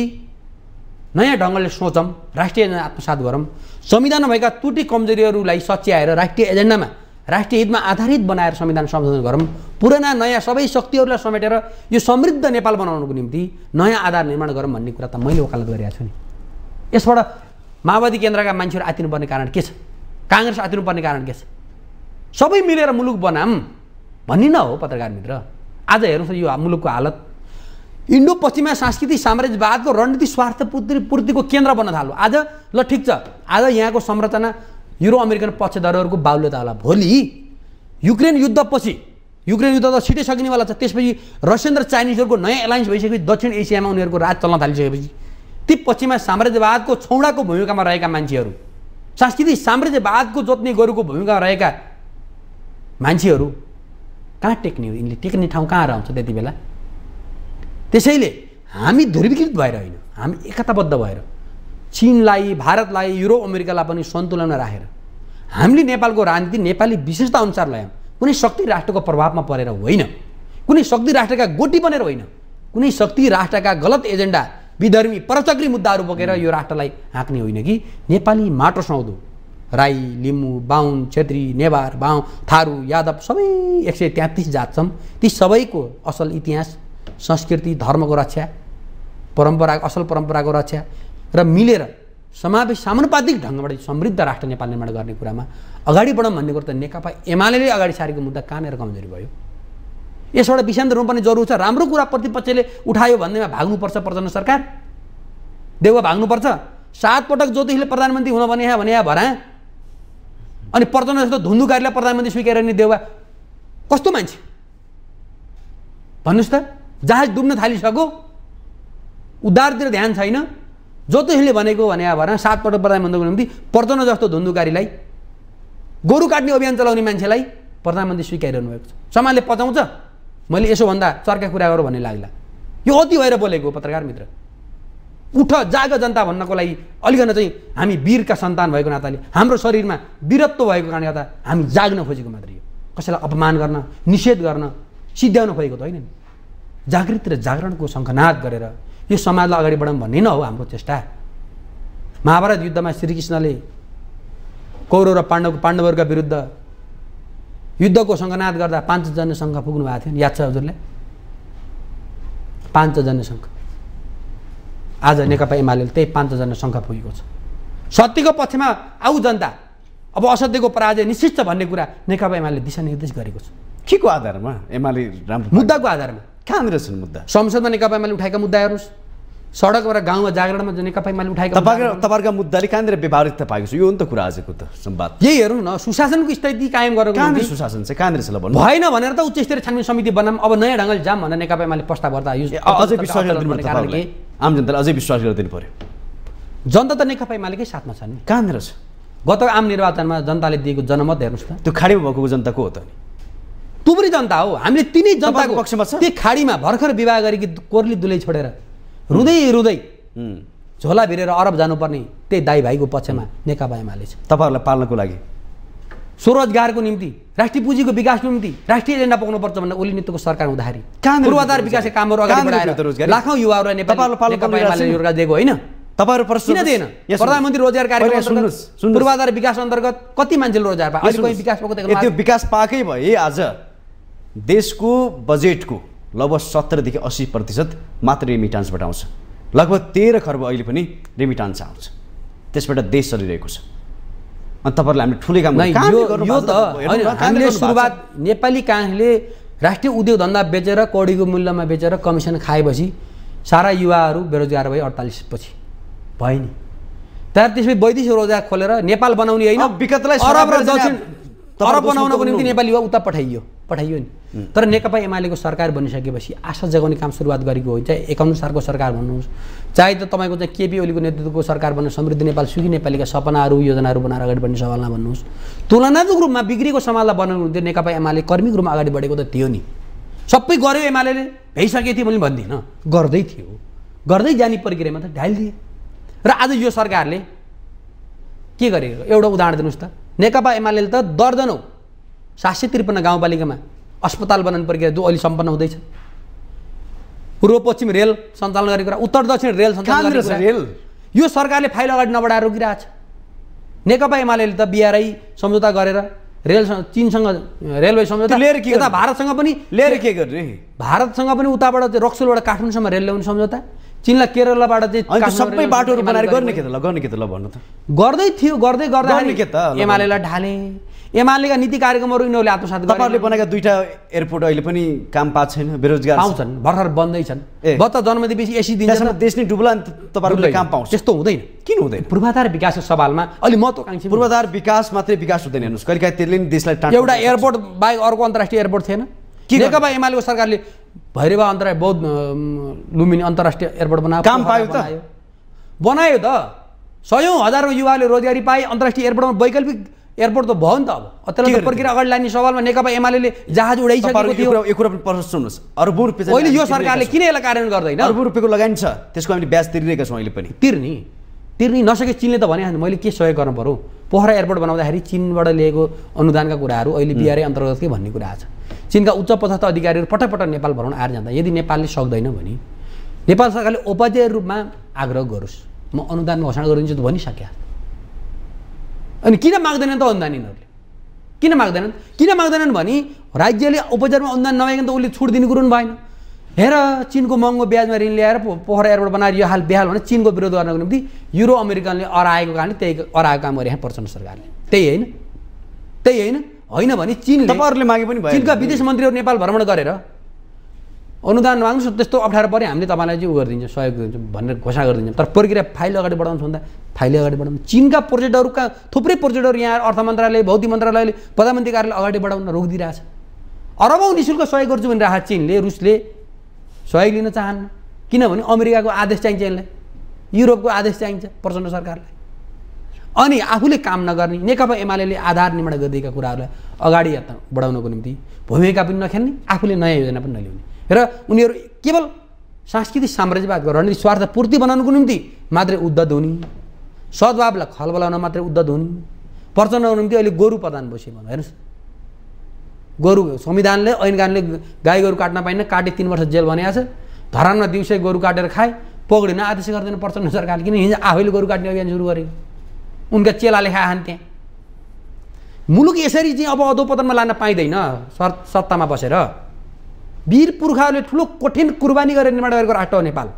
नयाँ ढङ्गले सोचौँ, राष्ट्रिय एजेन्डा आत्मसात गरौँ। संविधानमा भएका त्रुटि कमजोरीहरूलाई सच्याएर राष्ट्रिय एजेन्डामा राष्ट्रिय हितमा आधारित बनाएर संविधान संशोधन गरौँ। पुराना नयाँ सबै शक्तिहरूलाई समेटेर यो समृद्ध नेपाल बनाउनको निम्ति नयाँ आधार निर्माण गरौँ भन्ने कुरा त मैले वकालत गरेको छु नि। यसबाट माओवादी केन्द्रका मान्छेहरू आत्तिनुपर्ने कारण के छ? काङ्ग्रेस आत्तिनुपर्ने कारण के छ? सबै मिलेर मुलुक बनाम भन्ने न हो पत्रकार मित्र। आज हेर्नुहोस् यो मुलुकको हालत। इन्डो पश्चिमा सांस्कृतिक साम्राज्यवादको रणनीति स्वार्थ पूर्तिको केन्द्र बन्न थाल्यो। आज ल ठिक छ, आज यहाँको संरचना युरो अमेरिकन पक्षधरहरूको बाहुल्यता होला। भोलि युक्रेन युद्ध त छिटै सकिनेवाला छ। त्यसपछि रसियन र चाइनिजहरूको नयाँ एलायन्स भइसकेपछि दक्षिण एसियामा उनीहरूको राज चल्न थालिसकेपछि ती पश्चिमा साम्राज्यवादको छौडाको भूमिकामा रहेका मान्छेहरू, सांस्कृतिक साम्राज्यवादको जोत्ने गोरुको भूमिकामा रहेका मान्छेहरू कहाँ टेक्ने हो? यिनले टेक्ने ठाउँ कहाँ रहन्छ त्यति बेला? त्यसैले हामी ध्रुवीकृत भएर होइन, हामी एकताबद्ध भएर चीनलाई, भारतलाई, युरोप अमेरिकालाई पनि सन्तुलनमा राखेर हामीले नेपालको राजनीति नेपाली विशेषता अनुसार ल्यायौँ। कुनै शक्ति राष्ट्रको प्रभावमा परेर होइन, कुनै शक्ति राष्ट्रका गोटी बनेर होइन, कुनै शक्ति राष्ट्रका गलत एजेन्डा विधर्मी परचक्री मुद्दाहरू बोकेर यो राष्ट्रलाई हाँक्ने होइन कि नेपाली माटो सौदो। राई, लिम्बू, बाहुन, छेत्री, नेवार, बाहुन, थारू, यादव सबै 133 जात छन्। ती सबैको असल इतिहास, संस्कृति, धर्मको रक्षा, असल परम्पराको रक्षा र मिलेर समावेश समानुपातिक ढङ्गबाट समृद्ध राष्ट्र नेपाल निर्माण गर्ने कुरामा अगाडि बढौँ भन्ने कुरा त नेकपा एमालेले अगाडि सारेको मुद्दा कहाँनिर कमजोरी भयो? यसबाट विषान्तर हुनुपर्ने जरुरी छ। राम्रो कुरा प्रतिपक्षले उठायो भन्दैमा भाग्नुपर्छ प्रचण्ड सरकार, देउवा भाग्नुपर्छ। 7 पटक ज्योतिषले प्रधानमन्त्री हुन भने भरा, अनि प्रचण्ड जस्तो धुन्धुकारीलाई प्रधानमन्त्री स्वीकार गर्ने देउवा कस्तो मान्छे भन्नुहोस् त? जहाज डुब्न थालिसक्यो, उद्धारतिर ध्यान छैन। ज्योतिषले भनेको भने 7 पटक प्रधानमन्त्रीको निम्ति प्रचण्ड जस्तो धुन्धुकारीलाई, गोरु काट्ने अभियान चलाउने मान्छेलाई प्रधानमन्त्री स्वीकारिरहनु भएको छ। समाजले पचाउँछ मैले यसो भन्दा चर्का कुरा गरौँ भन्ने लाग्ला। यो अति भएर बोलेको पत्रकार मित्र। उठ जाग जनता भन्नको लागि अलिकन चाहिँ हामी वीरका सन्तान भएको नाताले, हाम्रो शरीरमा वीरत्व भएको कारणले गर्दा हामी जाग्न खोजेको मात्र। यो कसैलाई अपमान गर्न, निषेध गर्न, सिद्ध्याउन खोजेको त होइन नि। जागृत र जागरणको शङ्खनाद गरेर यो समाजलाई अगाडि बढाउँ भन्ने न हो हाम्रो चेष्टा। महाभारत युद्धमा श्रीकृष्णले कौरव र पाण्डवहरूका विरुद्ध युद्धको शङ्खनाद गर्दा 500 जना शङ्ख पुग्नु भएको थियो, याद छ हजुरले? पांच जनसंख्या आज नेकपा एमाले त्यही पांच जनसंख्या पुगेको छ। सत्यको पक्षमा आऊ जनता, अब असत्यको पराजय निश्चित भन्ने कुरा नेकपा एमाले दिशानिर्देश गरेको छ। के को आधारमा? एमाले राम्रो मुद्दाको आधारमा। कहाँनिर छन् मुद्दा? संसदमा नेकपा एमाले उठाएका मुद्दा हेर्नुस्, सडक र गाउँमा जागरणमा नेकपा एमाले उठाएका तपाईहरुका मुद्दाले कहाँनिर व्यवहारिकता पाएको छ? यो हो नि त कुरा आजको त संवाद। यही हेर्नु न, सुशासनको स्थिति कायम गर्नको लागि सुशासन चाहिँ कहाँनिर छ ल भन्नु भएन भनेर त उच्च स्तरीय छानबिन समिति बनाम अब नयाँ ढंगले जाम भनेर नेकपा एमाले प्रस्ताव गर्दा अझै विश्वास गर्दिनु पर्यो, आम जनताले अझै विश्वास गर्दिनु पर्यो। जनता त नेकपा एमालेकै साथमा छ नि, कहाँनिर छ? गत आम निर्वाचनमा जनताले दिएको जनमत हेर्नुस् त, त्यो खाडीमा भएको जनता को हो त? टुप्री जनता हो। हामीले तिनै जनताको पक्षमा छ। त्यो खाडीमा भर्खर विवाह गरेकी कोर्ली दुलै छोडेर रुदै रुदै झोला भिरेर अरब जानुपर्ने त्यही दाई भाइको पक्षमा नेकपा एमाले छ। तपाईहरुलाई पाल्नको लागि, स्वरोजगारको निम्ति, राष्ट्रिय पुँजीको विकासको निम्ति राष्ट्रिय एजेन्डा पाउनुपर्छ भन्ने ओली नेतृत्वको सरकार हुँदाखेरि पूर्वाधार विकासका कामहरु अगाडि बढाएर लाखौं युवाहरुलाई नेपालमा रोजगार दिएको होइन? तपाईहरु प्रश्न दिएन। प्रधानमन्त्री रोजगार कार्यक्रम सुन्नुस्, पूर्वाधार विकास अन्तर्गत कति मान्छेले रोजगार पाए? अहिले कुनै विकास भएको देख्नु? त्यो विकास पाकै भए आज देशको बजेटको लगभग 70 देखि 80% मात्र रेमिटान्सबाट आउँछ। लगभग 13 खर्ब अहिले पनि रेमिटान्स आउँछ, त्यसबाट देश चलिरहेको छ। अनि तपाईहरुले हामीले ठुलै काम गर्नु। यो त हामीले सुरुवात नेपाली काङ्ग्रेसले राष्ट्रिय उद्योग धन्दा बेचेर कौडीको मूल्यमा बेचेर कमिसन खाएपछि सारा युवाहरू बेरोजगार भए 48 पछि भयो नि। तर त्यसपछि वैदेशिक रोजगार खोलेर नेपाल बनाउने होइन, विगतलाई अरब र दक्षिण अरब बनाउनको निम्ति नेपाली युवा उता पठाइयो नि। तर नेकपा एमालेको सरकार बनिसकेपछि आशा जगाउने काम सुरुवात गरेको हो। चाहे 51 सालको सरकार भन्नुहोस्, चाहे त तपाईँको चाहिँ केपी ओलीको नेतृत्वको सरकार भन्नु, समृद्ध नेपाल, सुखी नेपालीका सपनाहरू योजनाहरू बनाएर अगाडि बढ्ने सवालमा भन्नुहोस्, तुलनात्मक रूपमा बिग्रिएको समाजलाई बनाउनु हुन्थ्यो। नेकपा एमाले कर्मिक रूपमा अगाडि बढेको त थियो नि। सबै गर्यो एमाले, भइसकेको थियो मैले भन्दिनँ, गर्दै थियो, गर्दै जाने प्रक्रियामा त ढालिदिए। र आज यो सरकारले के गरेको? एउटा उदाहरण दिनुहोस् त। नेकपा एमाले त दर्जनौ 753 गाउँपालिकामा अस्पताल बनाउने प्रक्रिया जो अहिले सम्पन्न हुँदैछ, पूर्व पश्चिम रेल सञ्चालन गर्ने कुरा, उत्तर दक्षिण रेल सञ्चालन गर्ने कुरा, यो सरकारले फाइल अगाडि नबढाएर रोकिरहेछ। नेकपा एमाले त बिआरआई सम्झौता गरेर रेल चीनसँग रेलवे सम्झौता लिएर के गर्दा, भारतसँग पनि लिएर के गर्ने? भारतसँग पनि उताबाट चाहिँ रक्सोलबाट काठमाडौँसम्म रेल ल्याउने सम्झौता, चीनलाई केरलाबाट चाहिँ सबै बाटोहरू बनाएर गर्ने के त ल, गर्ने के त ल भन्नु त, गर्दै थियो। गर्दै गर्दा एमालेलाई ढाले, एमालेका नीति कार्यक्रमहरु यिनीहरूले आत्मसात गरे। तपाईहरुले बनाएका दुईटा एयरपोर्ट अहिले पनि काम पाएको छैन, बेरोजगार पाउँछन्, भर्खर बन्दै छन्। बच्चा जन्मदिएपछि एसी दिन्छन्, देश नै डुब्ला नि, तपाईहरुले काम पाउँछ। त्यस्तो हुँदैन, किन हुँदैन? पूर्वाधार विकासको सवालमा अलि महत्त्वाकांक्षी पूर्वाधार विकास मात्रै विकास हुँदैन। हेर्नुस्, कहिलेकाही त्यसले नि देशलाई टाँट्छ। एउटा एयरपोर्ट बाहेक अर्को अन्तर्राष्ट्रिय एयरपोर्ट थिएन। नेकपा एमालेको सरकारले भैरवा अन्तर्राष्ट्रिय बौद्ध लुम्बिनी अन्तर्राष्ट्रिय एयरपोर्ट बनायो, काम पायो त, बनायो त, 100,000 युवाले रोजगारी पाए। अन्तर्राष्ट्रिय एयरपोर्टमा वैकल्पिक एयरपोर्ट त भयो नि त। अब अत्यन्त प्रक्रिया अगाडि लाने सवालमा नेकपा एमाले जहाज उडाइसकेको थियो। यो कुरा पनि प्रश्न सुन्नुस्, अरबौं रुपैयाँ अहिले यो सरकारले किन यसलाई कार्यान्वयन गर्दैन? अरबौं रुपैयाँको लगानी छ, त्यसको हामीले ब्याज तिरिरहेका छौँ, अहिले पनि तिर्नी नसके चीनले त भने मैले के सहयोग गर्नु पर्यो? पोखरा एयरपोर्ट बनाउँदाखेरि चीनबाट लिएको अनुदानका कुराहरू अहिले बिआरआई अन्तर्गतकै भन्ने कुरा छ। चीनका उच्च पदस्थ अधिकारीहरू पटक पटक नेपाल भ्रमण आएर जाँदा यदि नेपालले सक्दैन भने नेपाल सरकारले औपचारिक रूपमा आग्रह गरोस्, म अनुदान घोषणा गरिदिन्छु त भनिसक्या। अनि किन माग्दैनन् त अनुदान? यिनीहरूले किन माग्दैनन् भने राज्यले उपचारमा अनुदान नभएको त उसले छुट दिने कुरो पनि भएन। हेर, चीनको महँगो ब्याजमा ऋण ल्याएर पोखरा एयरपोर्ट बनाएर यो हाल बेहाल भने चीनको विरोध गर्नको निम्ति युरो अमेरिकनले अराएको कारणले त्यही अराएको काम गरे यहाँ प्रचण्ड सरकारले। त्यही होइन भने चीनले तपाईहरुले मागे पनि भयो। चीनका विदेश मन्त्रीहरू नेपाल भ्रमण गरेर अनुदान माग्नु, त्यस्तो अप्ठ्यारो पऱ्यो, हामीले तपाईँलाई चाहिँ गरिदिन्छौँ, सहयोग गरिदिन्छौँ भनेर घोषणा गरिदिन्छौँ। तर प्रक्रिया फाइल अगाडि बढाउनु भन्दा फाइल अगाडि बढाउनु, चीनका प्रोजेक्टहरूका थुप्रै प्रोजेक्टहरू यहाँ अर्थ मन्त्रालय, भौतिक मन्त्रालयले, प्रधानमन्त्री कार्यालय अगाडि बढाउन रोकिदिइरहेछ। अरबौं निःशुल्क सहयोग गर्छु भनिरहेको छ चीनले, रुसले सहयोग लिन चाहन्न, किनभने अमेरिकाको आदेश चाहिन्छ यसलाई, युरोपको आदेश चाहिन्छ प्रचण्ड सरकारलाई। अनि आफूले काम नगर्ने नेकपा एमाले आधार निर्माण गरिदिएका कुराहरूलाई अगाडि बढाउनको निम्ति भूमिका पनि नखेल्ने, आफूले नयाँ योजना पनि नल्याउने र उनीहरू केवल सांस्कृतिक साम्राज्यवादको रणनीति स्वार्थ पूर्ति बनाउनको निम्ति मात्रै उद्धत हुने, सद्भावलाई खलबलाउन मात्रै उद्धत हुने। प्रचण्डको निम्ति अहिले गोरु प्रधान बसिए भनौँ, हेर्नुहोस्, गोरु संविधानले ऐन कानुनले गाई गोरु काट्न पाइन्न, काटे 3 वर्ष जेल भनेको छ। धरानमा दिउँसै गोरु काटेर खाए, पौडिन आदेश गर्दैन प्रचण्ड सरकारले, किन? हिजो आफैले गोरु काट्ने अभियान सुरु गरेको, उनका चेलाले खाएछन्। त्यहाँ मुलुक यसरी चाहिँ अब अधोपतनमा लान पाइँदैन सत्तामा बसेर। वीर पुर्खाहरुले ठूलो कठिन कुर्बानी गरेर निर्माण गरेको राष्ट्र हो नेपाल।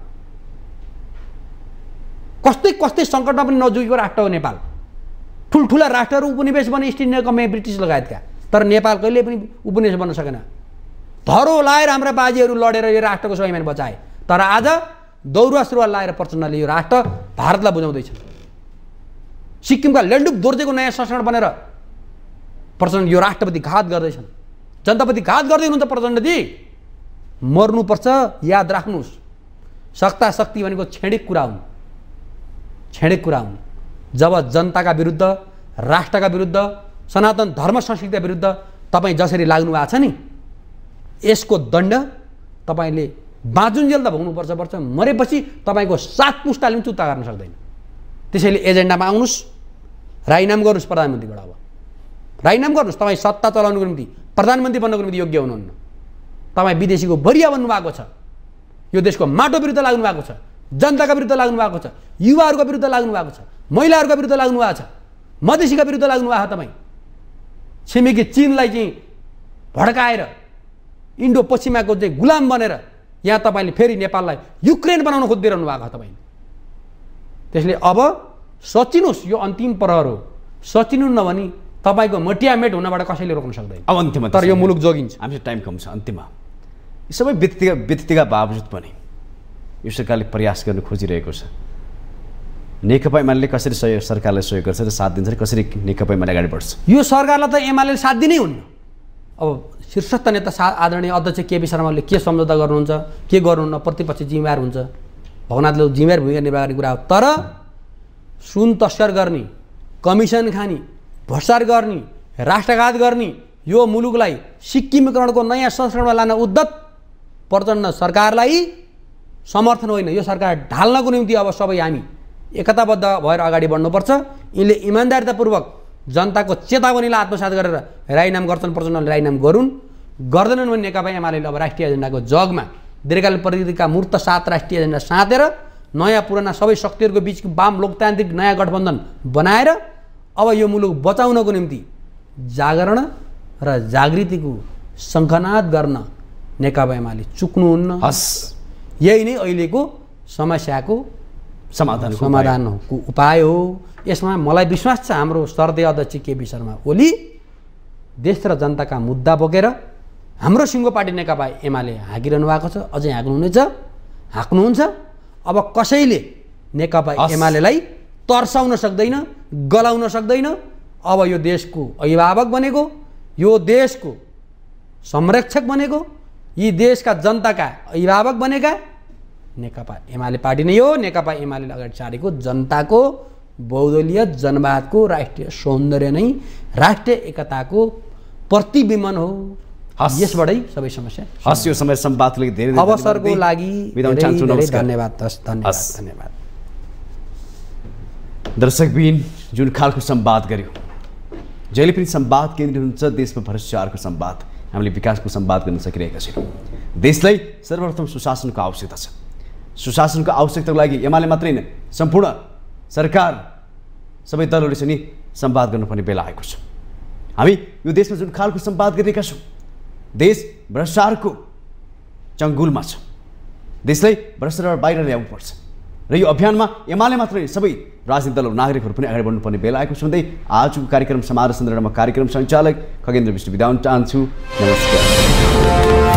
कस्तै कस्तै संकटमा पनि नजुकेको राष्ट्र हो नेपाल। ठूलठूला राष्ट्रहरु उपनिवेश बने, इस्ट इन्डिया कम्पनी ब्रिटिश लगायतका, तर नेपाल कहिले पनि उपनिवेश बन्न सकेन। धरो लाएर हाम्रा बाजेहरु लडेर यो राष्ट्रको स्वाभिमान बचाए, तर आज दौरा सुरुवाल लाएर प्रचण्डले यो राष्ट्र भारतलाई बुझाउँदै छ। सिक्किमका लेन्डुप दोर्जेको नयाँ संस्करण बनेर प्रचण्ड यो राष्ट्रपति घात गर्दै छन्, जनतापति घात गर्दै हुनुहुन्छ। प्रचण्डजी मर्नुपर्छ, याद राख्नुहोस्, सत्ता शक्ति भनेको छेडेक कुरा हुन्, छेडेक कुरा हुन्। जब जनताका विरुद्ध, राष्ट्रका विरुद्ध, सनातन धर्म संस्कृतिका विरुद्ध तपाईँ जसरी लाग्नु भएको छ नि, यसको दण्ड तपाईले बाजुन्जेल त भोग्नुपर्छ। पर्छ मरेपछि तपाईको सात पुस्ताले पनि चुता गर्न सक्दैन। त्यसैले एजेन्डामा आउनुस्, राजीनामा गर्नुस् प्रधानमन्त्रीबाट। अब राजीनामा गर्नुस्, तपाई सत्ता चलाउनुको निम्ति, प्रधानमन्त्री बन्नको निम्ति योग्य हुनुहुन्न। तपाई विदेशीको बरिया बन्नु भएको छ, यो देशको माटो विरुद्ध लाग्नु भएको छ, जनताका विरुद्ध लाग्नु भएको छ, युवाहरुको विरुद्ध लाग्नु भएको छ, महिलाहरुको विरुद्ध लाग्नु भएको छ, मधेसीका विरुद्ध लाग्नु भएको छ। तपाई छिमेकी चीनलाई चाहिँ भड्काएर, इन्डो पश्चिमाको चाहिँ गुलाम बनेर यहाँ तपाईले फेरि नेपाललाई युक्रेन बनाउन खोजिदिरहनु भएको छ तपाईले। त्यसले अब सोचिनुस्, यो अन्तिम प्रहर हो। सोचिनु नभनी तपाईको मटियामेट हुनबाट कसैले रोक्न सक्दैन। अब अन्तिममा तर यो मुलुक जोगिन्छ, हामीसँग टाइम कम छ। अन्तिममा यी सबै व्यक्तिका बावजुद पनि यो सरकारले प्रयास गर्न खोजिरहेको छ। नेकपा एमाले कसरी सहयोग, सरकारलाई सहयोग गर्छ र साथ दिन्छ, कसरी नेकपा एमाले अगाडि बढ्छ? यो सरकारलाई त एमाले साथ दिनै हुन्न। अब शीर्षस्थ नेता आदरणीय अध्यक्ष केपी शर्माले के सम्झौता गर्नुहुन्छ, के गर्नुहुन्न, प्रतिपक्ष जिम्मेवार हुन्छ, भवनाथले जिम्मेवार भूमिका निर्वाह गर्ने कुरा हो। तर सुन तस्कर गर्ने, कमिसन खाने, भ्रष्टाचार गर्ने, राष्ट्रघात गर्ने, यो मुलुकलाई सिक्किमीकरणको नयाँ संस्करणमा लान उद्धत प्रचण्ड सरकारलाई समर्थन होइन। यो सरकार ढाल्नको निम्ति अब सबै हामी एकताबद्ध भएर अगाडि बढ्नुपर्छ। यिनले इमान्दारितापूर्वक जनताको चेतावनीलाई आत्मसात गरेर राजीनामा गर्छन्, प्रचण्डले राजीनामा गरून्। गर्दैनन् भने नेकपा एमाले अब राष्ट्रिय एजेन्डाको जगमा दीर्घकालीन प्रगतिका मूर्त सात राष्ट्रिय एजेन्डा साँधेर नयाँ पुराना सबै शक्तिहरूको बीच वाम लोकतान्त्रिक नयाँ गठबन्धन बनाएर अब यो मुलुक बचाउनको निम्ति जागरण र जागृतिको शङ्खनाद गर्न नेकपा एमाले चुक्नुहुन्न। हस्, यही नै अहिलेको समस्याको समाधानको उपाय हो। यसमा मलाई विश्वास छ, हाम्रो श्रद्धेय अध्यक्ष केपी शर्मा ओली देश र जनताका मुद्दा बोकेर हाम्रो सिङ्गो पार्टी नेकपा एमाले हाँकिरहनु भएको छ, अझै हाँक्नुहुनेछ, हाँक्नुहुन्छ। अब कसैले नेकपा एमालेलाई तर्साउन सक्दैन, गलाउन सक्दैन। अब यो देशको अभिभावक बनेको, यो देशको संरक्षक बनेको, यी देशका जनताका अभिभावक बनेका नेकपा एमाले पार्टी नै हो। नेकपा एमाले अगाडि सारेको जनताको बहुदलीय जनवादको राष्ट्रिय सौन्दर्य नै राष्ट्रिय एकताको प्रतिबिम्बन हो। यसबाटै सबै समस्या हस्। यो समय सम्वादको धेरै अवसरको लागि धन्यवाद। धन्यवाद दर्शकबिन, जुन खालको संवाद गर्यो, जहिले पनि संवाद केन्द्रित हुन्छ देशमा भ्रष्टाचारको संवाद। हामीले विकासको संवाद गर्न सकिरहेका छैनौँ। देशलाई सर्वप्रथम सुशासनको आवश्यकता छ। सुशासनको आवश्यकताको लागि एमाले मात्रै होइन, सम्पूर्ण सरकार, सबै दलहरूले चाहिँ नि संवाद गर्नुपर्ने बेला आएको छ। हामी यो देशमा जुन खालको संवाद गरिरहेका छौँ, देश भ्रष्टाचारको चङ्गुलमा छ। देशलाई भ्रष्टाचारबाट बाहिर ल्याउनुपर्छ र यो अभियानमा एमाले मात्रै सबै राजनीतिक दलहरू, नागरिकहरू पनि अगाडि बढ्नुपर्ने बेला आएको छ। आजको कार्यक्रम समारोह सन्दर्भमा कार्यक्रम सञ्चालक खगेन्द्र विष्णु बिदा हुन चाहन्छु। नमस्कार।